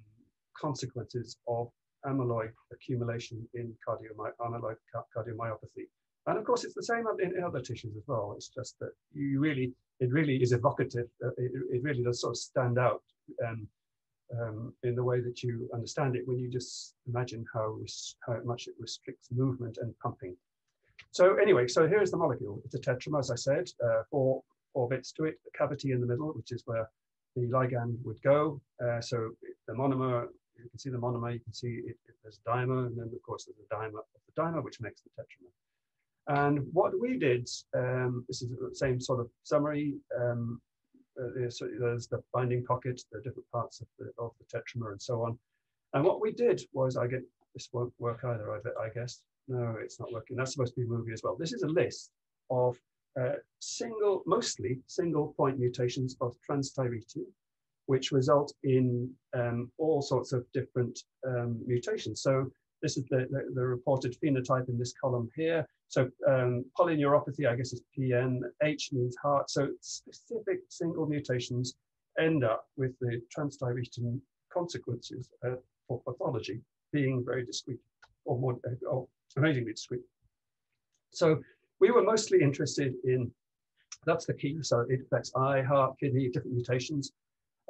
consequences of amyloid accumulation in cardiomyopathy, amyloid cardiomyopathy. And of course, it's the same in other tissues as well. It's just that you really, it really is evocative. It, it really does sort of stand out um, um, in the way that you understand it when you just imagine how, how much it restricts movement and pumping. So anyway, so here's the molecule. It's a tetramer, as I said, uh, four, four bits to it, a cavity in the middle, which is where the ligand would go. Uh, so the monomer, you can see the monomer, you can see it, it, there's a dimer, and then of course there's a dimer of the dimer, which makes the tetramer. And what we did, um, this is the same sort of summary. Um, uh, there's, there's the binding pocket, the different parts of the, of the tetramer and so on. And what we did was, I get, this won't work either, I, I guess. No, it's not working. That's supposed to be moving as well. This is a list of uh, single, mostly single point mutations of transthyretin, which result in um, all sorts of different um, mutations. So this is the, the, the reported phenotype in this column here. So um, polyneuropathy, I guess, is P N, H means heart. So specific single mutations end up with the transthyretin consequences uh, for pathology being very discrete, or more, or amazingly discrete. So we were mostly interested in, that's the key, so it affects eye, heart, kidney, different mutations,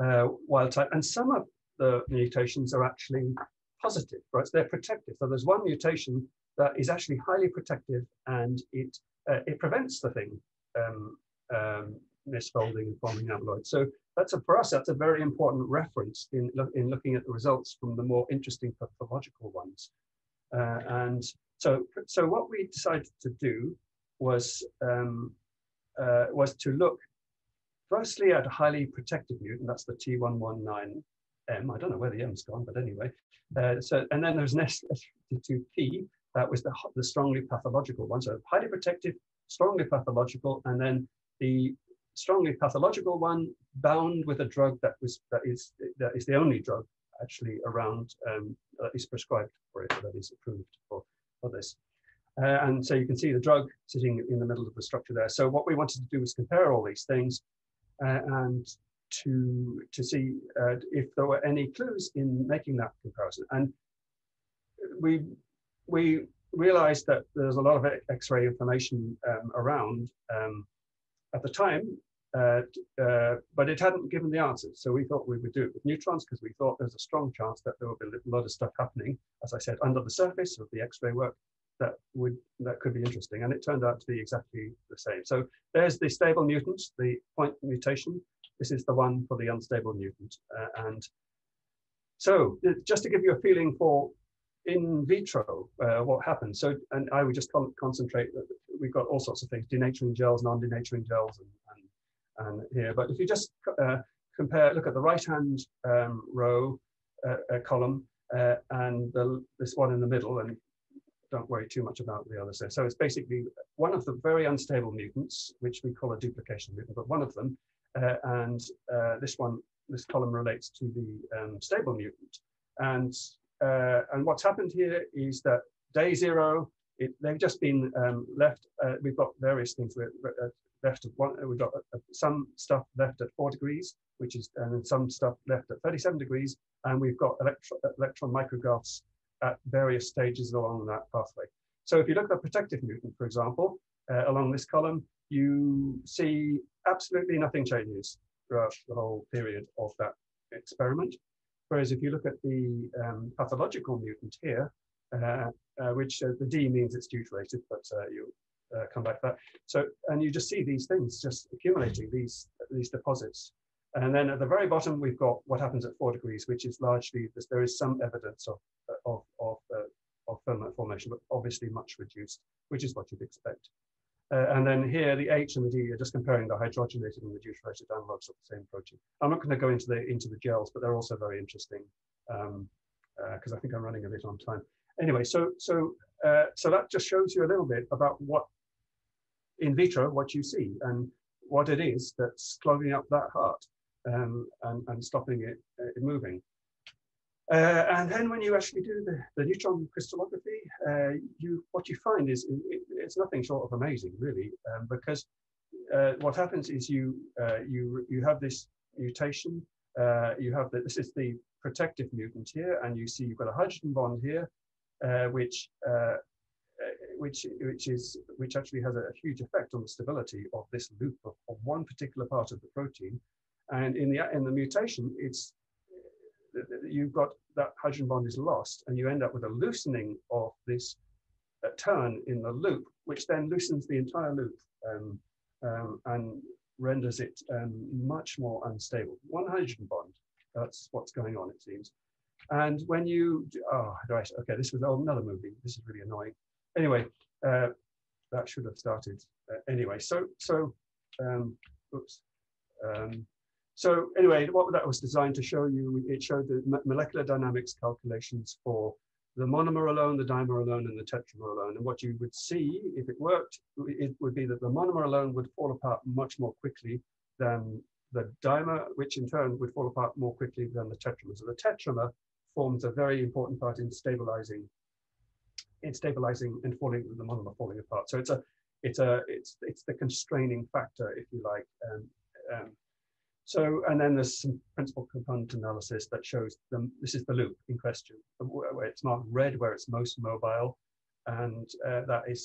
uh, wild type, and some of the mutations are actually positive, right? So they're protective. So there's one mutation that is actually highly protective, and it, uh, it prevents the thing um, um, misfolding and forming amyloid. So that's a, for us, that's a very important reference in, in looking at the results from the more interesting pathological ones. Uh, and so, so what we decided to do was um, uh, was to look firstly at a highly protective mutant, that's the T one one nine M. I don't know where the M's gone, but anyway. Uh, so, and then there's an S two P, that was the, the strongly pathological one. So highly protective, strongly pathological, and then the strongly pathological one bound with a drug that was that is that is the only drug actually around um, that is prescribed for it, or that is approved for, for this. Uh, and so you can see the drug sitting in the middle of the structure there. So what we wanted to do was compare all these things uh, and to, to see uh, if there were any clues in making that comparison. And we, we realized that there's a lot of X-ray information um, around um, at the time, Uh, uh, but it hadn't given the answers. So we thought we would do it with neutrons because we thought there's a strong chance that there would be a lot of stuff happening, as I said, under the surface of the X-ray work that would that could be interesting. And it turned out to be exactly the same. So there's the stable mutant, the point mutation. This is the one for the unstable mutant. Uh, and so just to give you a feeling for in vitro, uh, what happens. So, and I would just con concentrate, we've got all sorts of things, denaturing gels, non-denaturing gels, and, and And here, but if you just uh, compare, look at the right-hand um, row, uh, uh, column, uh, and the, this one in the middle, and don't worry too much about the others there. So it's basically one of the very unstable mutants, which we call a duplication mutant, but one of them, uh, and uh, this one, this column relates to the um, stable mutant. And uh, and what's happened here is that day zero, it, they've just been um, left. Uh, we've got various things. We're, uh, left at one, we've got some stuff left at four degrees, which is, and then some stuff left at thirty-seven degrees, and we've got electro, electron micrographs at various stages along that pathway. So if you look at a protective mutant, for example, uh, along this column, you see absolutely nothing changes throughout the whole period of that experiment. Whereas if you look at the um, pathological mutant here, uh, uh, which uh, the D means it's deuterated, but uh, you. Uh, come back to that. So, and you just see these things just accumulating, these these deposits. And then at the very bottom, we've got what happens at four degrees, which is largely, there is some evidence of, of, of, uh, of filament formation, but obviously much reduced, which is what you'd expect. Uh, and then here, the H and the D are just comparing the hydrogenated and the deuterated analogues of the same protein. I'm not going to go into the into the gels, but they're also very interesting um, uh, because I think I'm running a bit on time. Anyway, so so uh, so that just shows you a little bit about what in vitro what you see and what it is that's clogging up that heart um, and and stopping it uh, moving. Uh, and then when you actually do the, the neutron crystallography, uh, you what you find is it, it's nothing short of amazing, really, um, because uh, what happens is you uh, you you have this mutation. Uh, you have the, this is the protective mutant here, and you see you've got a hydrogen bond here, uh, which uh, which which is which actually has a huge effect on the stability of this loop of, of one particular part of the protein. And in the in the mutation, it's you've got that hydrogen bond is lost, and you end up with a loosening of this uh, turn in the loop, which then loosens the entire loop um, um, and renders it um, much more unstable. One hydrogen bond, that's what's going on, it seems. And when you, do, oh, right, okay, this was another movie. This is really annoying. Anyway, uh, that should have started. Uh, anyway, so, so, um, oops. Um, So anyway, what that was designed to show you, it showed the molecular dynamics calculations for the monomer alone, the dimer alone, and the tetramer alone. And what you would see, if it worked, it would be that the monomer alone would fall apart much more quickly than the dimer, which in turn would fall apart more quickly than the tetramer. So the tetramer forms a very important part in stabilizing, in stabilizing and falling the monomer falling apart. So it's a, it's a, it's it's the constraining factor, if you like. Um, um, So, and then there's some principal component analysis that shows them, this is the loop in question, where it's marked red, where it's most mobile. And uh, that is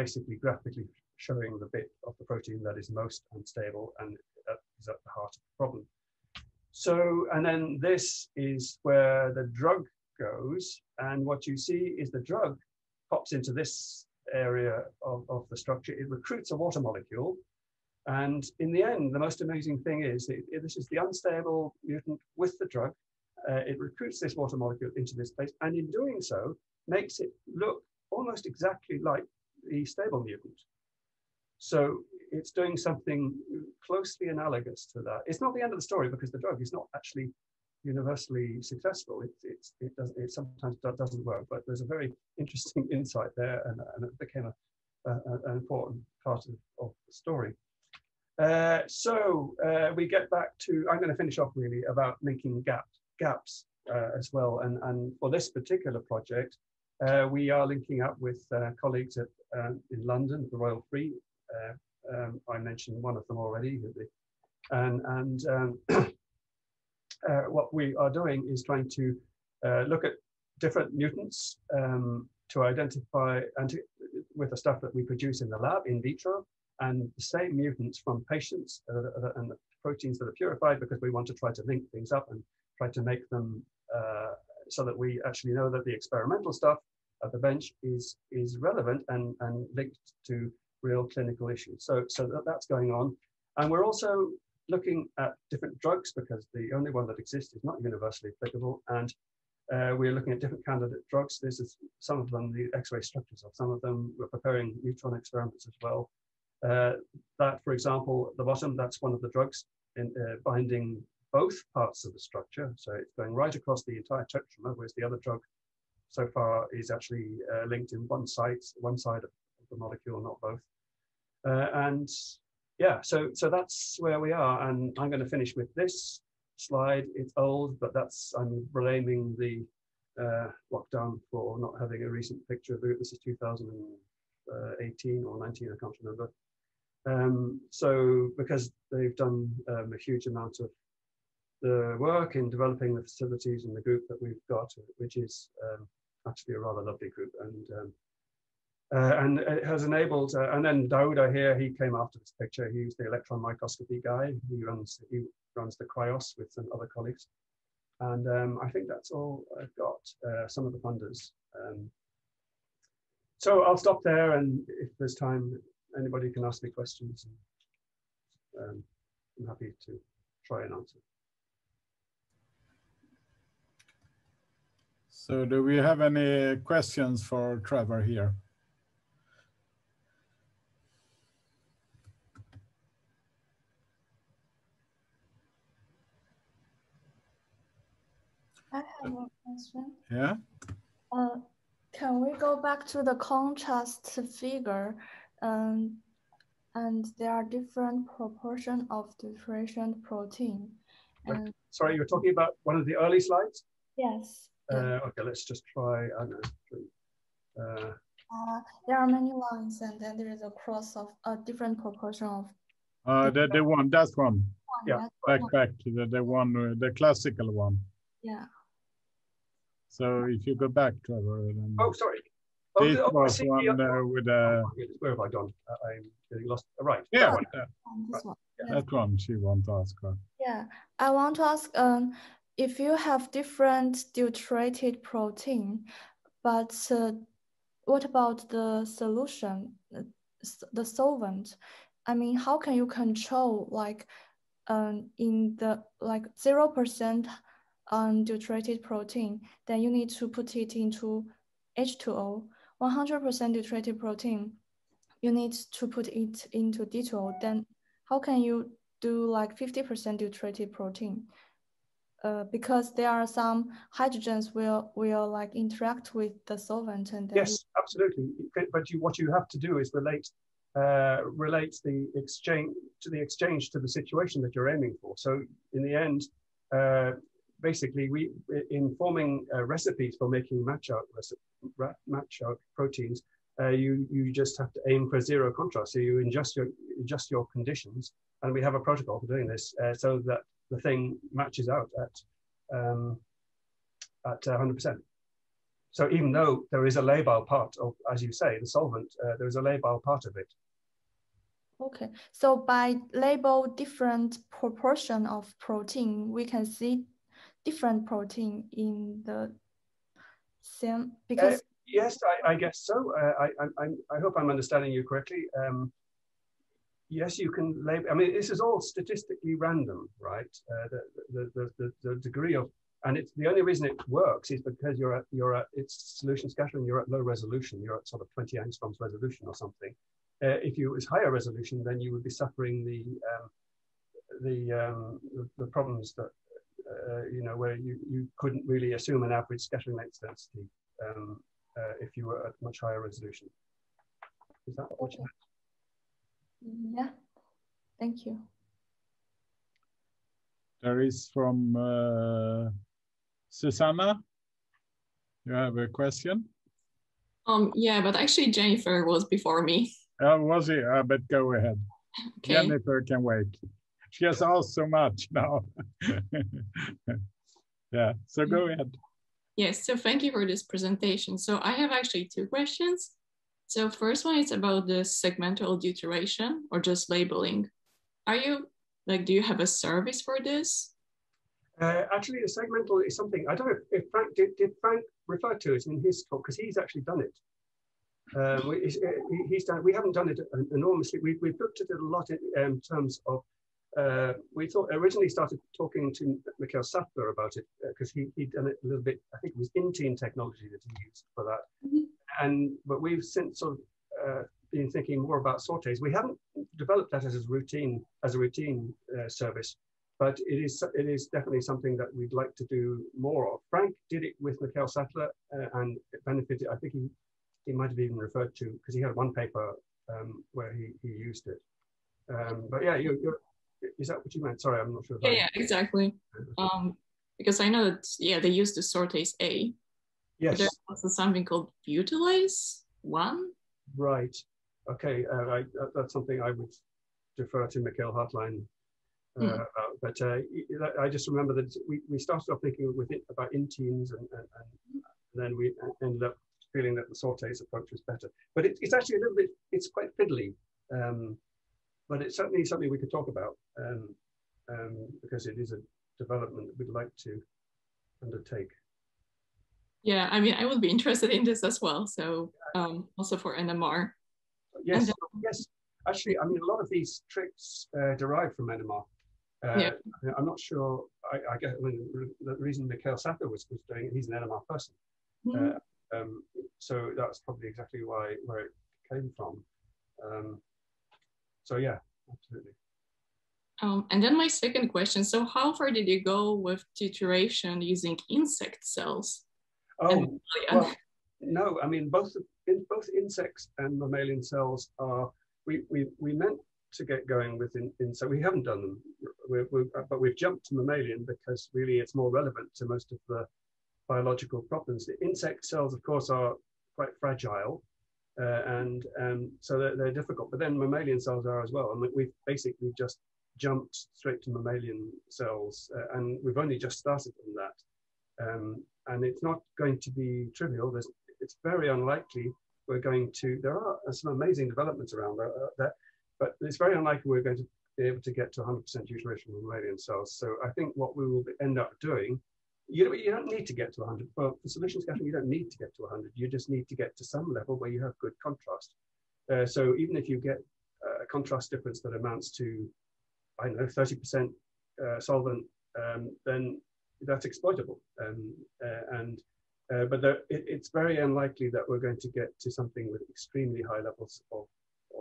basically graphically showing the bit of the protein that is most unstable and uh, is at the heart of the problem. So, and then this is where the drug goes. And what you see is the drug pops into this area of, of the structure. It recruits a water molecule. And in the end, the most amazing thing is it, it, this is the unstable mutant with the drug. Uh, it recruits this water molecule into this place, and in doing so, makes it look almost exactly like the stable mutant. So it's doing something closely analogous to that. It's not the end of the story because the drug is not actually universally successful. It, it, it, does, it sometimes doesn't work, but there's a very interesting insight there, and, and it became a, a, an important part of, of the story. Uh, so uh, we get back to, I'm going to finish off really about linking gap, gaps uh, as well. And, and for this particular project, uh, we are linking up with uh, colleagues at, uh, in London, the Royal Free. Uh, um, I mentioned one of them already. And, and um, uh, what we are doing is trying to uh, look at different mutants um, to identify and to, with the stuff that we produce in the lab in vitro, and the same mutants from patients uh, and the proteins that are purified, because we want to try to link things up and try to make them uh, so that we actually know that the experimental stuff at the bench is is relevant and, and linked to real clinical issues. So, so that, that's going on. And we're also looking at different drugs because the only one that exists is not universally applicable. And uh, we're looking at different candidate drugs. This is some of them, the X-ray structures of some of them. We're preparing neutron experiments as well. Uh, that, for example, at the bottom, that's one of the drugs in, uh, binding both parts of the structure. So it's going right across the entire tetramer, whereas the other drug so far is actually uh, linked in one site, one side of the molecule, not both. Uh, and yeah, so, so that's where we are. And I'm going to finish with this slide. It's old, but that's, I'm blaming the uh, lockdown for not having a recent picture of it. This is two thousand eighteen or nineteen, I can't remember. Um, so because they've done um, a huge amount of the work in developing the facilities and the group that we've got, which is um, actually a rather lovely group, and um, uh, and it has enabled. Uh, and then Daouda here, he came after this picture. He was the electron microscopy guy. He runs he runs the Cryos with some other colleagues, and um, I think that's all I've got. Uh, some of the funders. Um, so I'll stop there, and if there's time, anybody can ask me questions. And, um, I'm happy to try and answer. So do we have any questions for Trevor here? Yeah. Uh, can we go back to the contrast figure? Um, and there are different proportion of different protein. And sorry, you're talking about one of the early slides? Yes. Uh, okay, let's just try. I don't know, three. Uh, uh, there are many lines, and then there is a cross of a different proportion of. Uh, the the one, that one. Yeah. Back back to the the one, uh, the classical one. Yeah. So if you go back, Trevor. Then oh, sorry. Oh, this oh, was one uh, with a. Oh, where have I gone? Uh, I'm getting lost. Oh, right. Yeah. That one. Uh, right. One. Yeah. That one. She wants to ask. Her. Yeah, I want to ask. Um, if you have different deuterated protein, but uh, what about the solution, the solvent? I mean, how can you control like um, in the like zero percent deuterated protein, then you need to put it into H two O. one hundred percent deuterated protein, you need to put it into D two O. Then how can you do like fifty percent deuterated protein? Uh, because there are some hydrogens will will like interact with the solvent, and yes, absolutely. But you, what you have to do is relate uh, relate the exchange to the exchange to the situation that you're aiming for. So in the end, uh, basically, we in forming uh, recipes for making match out match out proteins, uh, you you just have to aim for zero contrast. So you adjust your adjust your conditions, and we have a protocol for doing this uh, so that the thing matches out at um, at one hundred percent. So even though there is a labile part of, as you say, the solvent, uh, there is a labile part of it. Okay, so by label different proportion of protein, we can see different protein in the same, because- uh, yes, I, I guess so. Uh, I, I, I hope I'm understanding you correctly. Um, Yes, you can label. I mean, this is all statistically random, right? Uh, the, the, the, the degree of, and it's the only reason it works is because you're at, you're at, it's solution scattering, you're at low resolution, you're at sort of twenty angstroms resolution or something. Uh, if you was higher resolution, then you would be suffering the um, the, um, the the problems that, uh, you know, where you, you couldn't really assume an average scattering length density um, uh, if you were at much higher resolution. Is that what you meant? Yeah, thank you. There is from uh, Susanna. You have a question? Um, yeah, but actually Jennifer was before me. Uh, was he? Uh, but go ahead. Okay. Jennifer can wait. She has asked so much now. Yeah, so go ahead. Yes, so thank you for this presentation. So I have actually two questions. So first one is about the segmental deuteration or just labeling. Are you, like, do you have a service for this? Uh, actually, the segmental is something, I don't know if Frank, did, did Frank refer to it in his talk, because he's actually done it. Uh, we, he's done, we haven't done it enormously. We, we've looked at it a lot in um, terms of, uh, we thought originally started talking to Mikhail Sattler about it, because uh, he, he'd done it a little bit, I think it was Intene technology that he used for that. Mm-hmm. And but we've since sort of uh, been thinking more about sorties. We haven't developed that as a routine as a routine uh, service, but it is it is definitely something that we'd like to do more of. Frank did it with Mikhail Sattler, uh, and it benefited. I think he he might have even referred to, because he had one paper um, where he he used it. Um, but yeah, you're, you're, is that what you meant? Sorry, I'm not sure. Yeah, yeah, exactly. Um, because I know that yeah, they used the sorties A. Yes. There's also something called butylace one. Right. Okay. Uh, I, that's something I would defer to Michael Härtlein uh, mm. about. But uh, I just remember that we, we started off thinking with it about intenes, and, and, and then we ended up feeling that the sortase approach was better. But it, it's actually a little bit, it's quite fiddly. Um, but it's certainly something we could talk about um, um, because it is a development that we'd like to undertake. Yeah, I mean, I would be interested in this as well. So um, also for N M R. Yes, then, yes. Actually, I mean, a lot of these tricks uh, derive from N M R. Uh, yeah. I'm not sure. I, I guess I mean, the reason Mikhail Sattler was, was doing it, he's an N M R person. Mm-hmm. uh, um, so that's probably exactly why where it came from. Um, so yeah, absolutely. Um, and then my second question, so how far did you go with titration using insect cells? Oh, well, no, I mean, both, in, both insects and mammalian cells are, we, we, we meant to get going with insects, so we haven't done them, we're, we're, but we've jumped to mammalian because really it's more relevant to most of the biological problems. The insect cells, of course, are quite fragile, uh, and um, so they're, they're difficult, but then mammalian cells are as well, and we, we've basically just jumped straight to mammalian cells, uh, and we've only just started on that. Um, and it's not going to be trivial. There's, it's very unlikely we're going to, there are some amazing developments around that, uh, that but it's very unlikely we're going to be able to get to one hundred percent utilization of mammalian cells. So I think what we will end up doing, you, you don't need to get to one hundred, well, for solution scattering, you don't need to get to one hundred, you just need to get to some level where you have good contrast. Uh, so even if you get a contrast difference that amounts to, I don't know, thirty percent uh, solvent, um, then that's exploitable. Um, uh, and, uh, but there, it, it's very unlikely that we're going to get to something with extremely high levels of,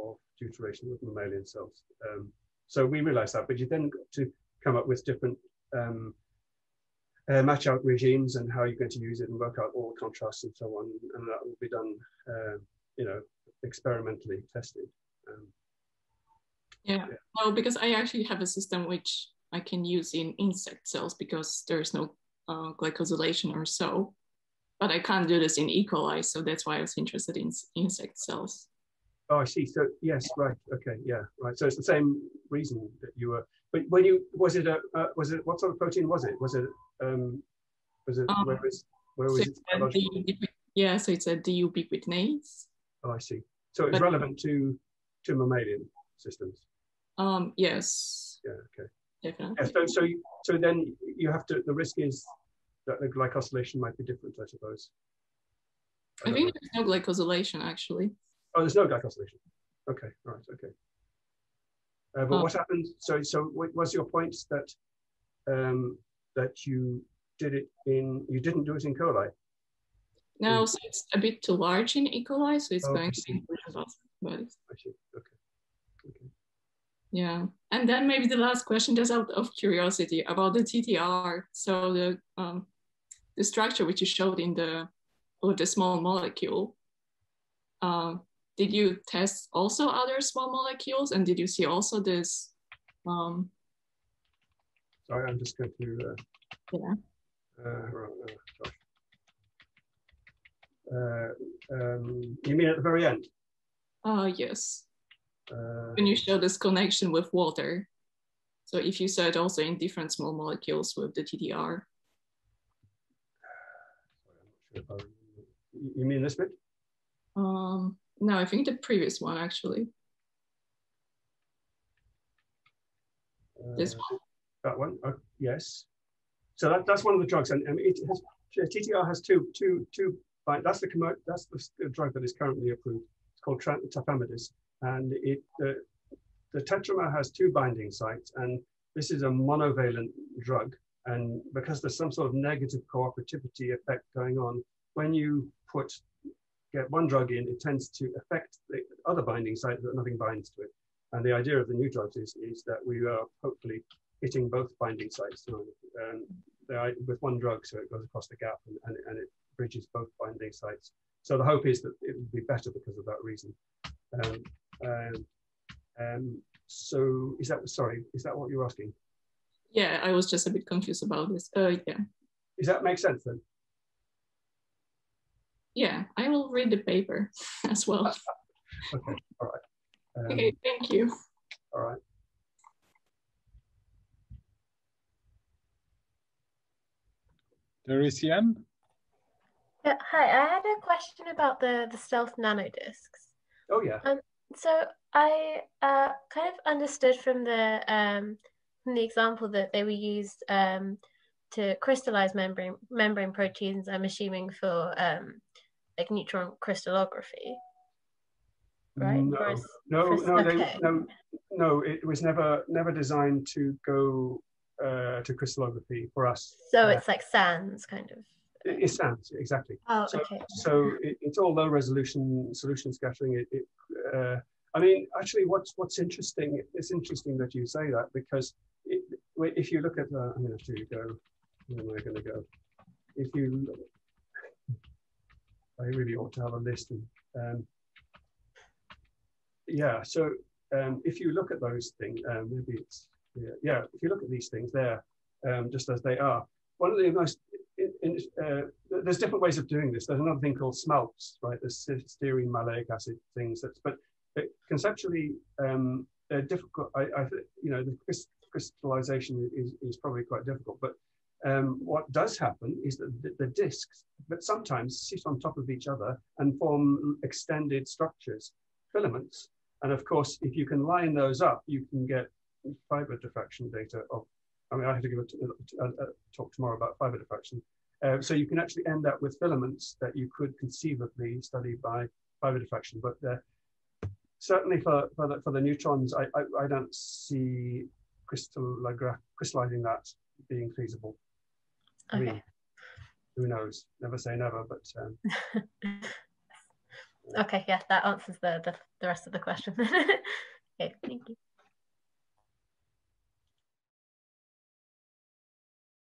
of deuteration with mammalian cells. Um, so we realize that, but you then got to come up with different um, uh, match out regimes and how you're going to use it and work out all the contrasts and so on. And that will be done, uh, you know, experimentally tested. Um, Yeah. yeah, no, because I actually have a system which I can use in insect cells because there's no uh, glycosylation or so, but I can't do this in E. coli, so that's why I was interested in insect cells. Oh, I see. So yes, yeah. Right. Okay, yeah, right. So it's the same reason that you were. But when you was it a uh, was it what sort of protein was it? Was it um was it um, where was where so was it? The, yeah, so it's a deubiquitinase. Oh, I see. So it's relevant to to mammalian systems. Um, yes. Yeah. Okay. Definitely. Yeah, so, so, you, so then you have to. The risk is that the glycosylation might be different, I suppose. I, I think know. There's no glycosylation actually. Oh, there's no glycosylation. Okay. All right. Okay. Uh, but um, what happened? So, so was your point that um, that you did it in? You didn't do it in coli. No, in, so it's a bit too large in E. coli, so it's oh, going to be but. I see. Okay. Okay. Yeah, and then maybe the last question, just out of curiosity, about the T T R. So the um, the structure which you showed in the with the small molecule, uh, did you test also other small molecules, and did you see also this? Um... Sorry, I'm just going to. Uh, yeah. Uh, right, uh, uh, um, you mean at the very end? Uh, yes. Uh, when you show this connection with water, so if you saw it also in different small molecules with the T T R. You mean this bit? Um, no, I think the previous one actually. Uh, this one. That one, oh, yes. So that, that's one of the drugs, and, and it has, T T R has two, two, two. That's the that's the drug that is currently approved. It's called tafamidis. And it, uh, the tetramer has two binding sites, and this is a monovalent drug. And because there's some sort of negative cooperativity effect going on, when you put get one drug in, it tends to affect the other binding site, but nothing binds to it. And the idea of the new drugs is, is that we are hopefully hitting both binding sites um, with one drug, so it goes across the gap and, and, and it bridges both binding sites. So the hope is that it will be better because of that reason. Um, Um, um, so is that, sorry, is that what you're asking? Yeah, I was just a bit confused about this. Uh, yeah. Does that make sense then? Yeah, I will read the paper as well. Okay, all right. Um, okay, thank you. All right. Derisian? Yeah, hi, I had a question about the, the stealth nanodiscs. Oh, yeah. Um, So I uh, kind of understood from the um, from the example that they were used um, to crystallize membrane membrane proteins. I'm assuming for um, like neutron crystallography, right? No, or is, no, no, okay. they, no, no. It was never never designed to go uh, to crystallography for us. So uh, it's like SANS kind of. It sounds exactly. Oh, so, okay. So it, it's all low resolution solution scattering. It, it, uh, I mean, actually, what's what's interesting, it's interesting that you say that, because it, if you look at, uh, I'm going to actually go, where am I going to go? If you, I really ought to have a list. And, um, yeah, so um, if you look at those things, um, maybe it's, yeah, yeah, if you look at these things there, um, just as they are, one of the most, in, in, uh, there's different ways of doing this. There's another thing called SMALPs, right? There's stearine, maleic acid things, that's, but it, conceptually, um, they're difficult. I, I, you know, the crystallization is, is probably quite difficult, but Um, what does happen is that the, the discs, but sometimes sit on top of each other and form extended structures, filaments. And of course, if you can line those up, you can get fiber diffraction data. Of, I mean, I have to give a, a, a talk tomorrow about fiber diffraction. Uh, so you can actually end up with filaments that you could conceivably study by fiber diffraction. But uh, certainly for, for, the, for the neutrons, I, I, I don't see crystallizing that being feasible. Okay. I mean, who knows? Never say never, but um, okay, yeah, that answers the, the the rest of the question. Okay, thank you.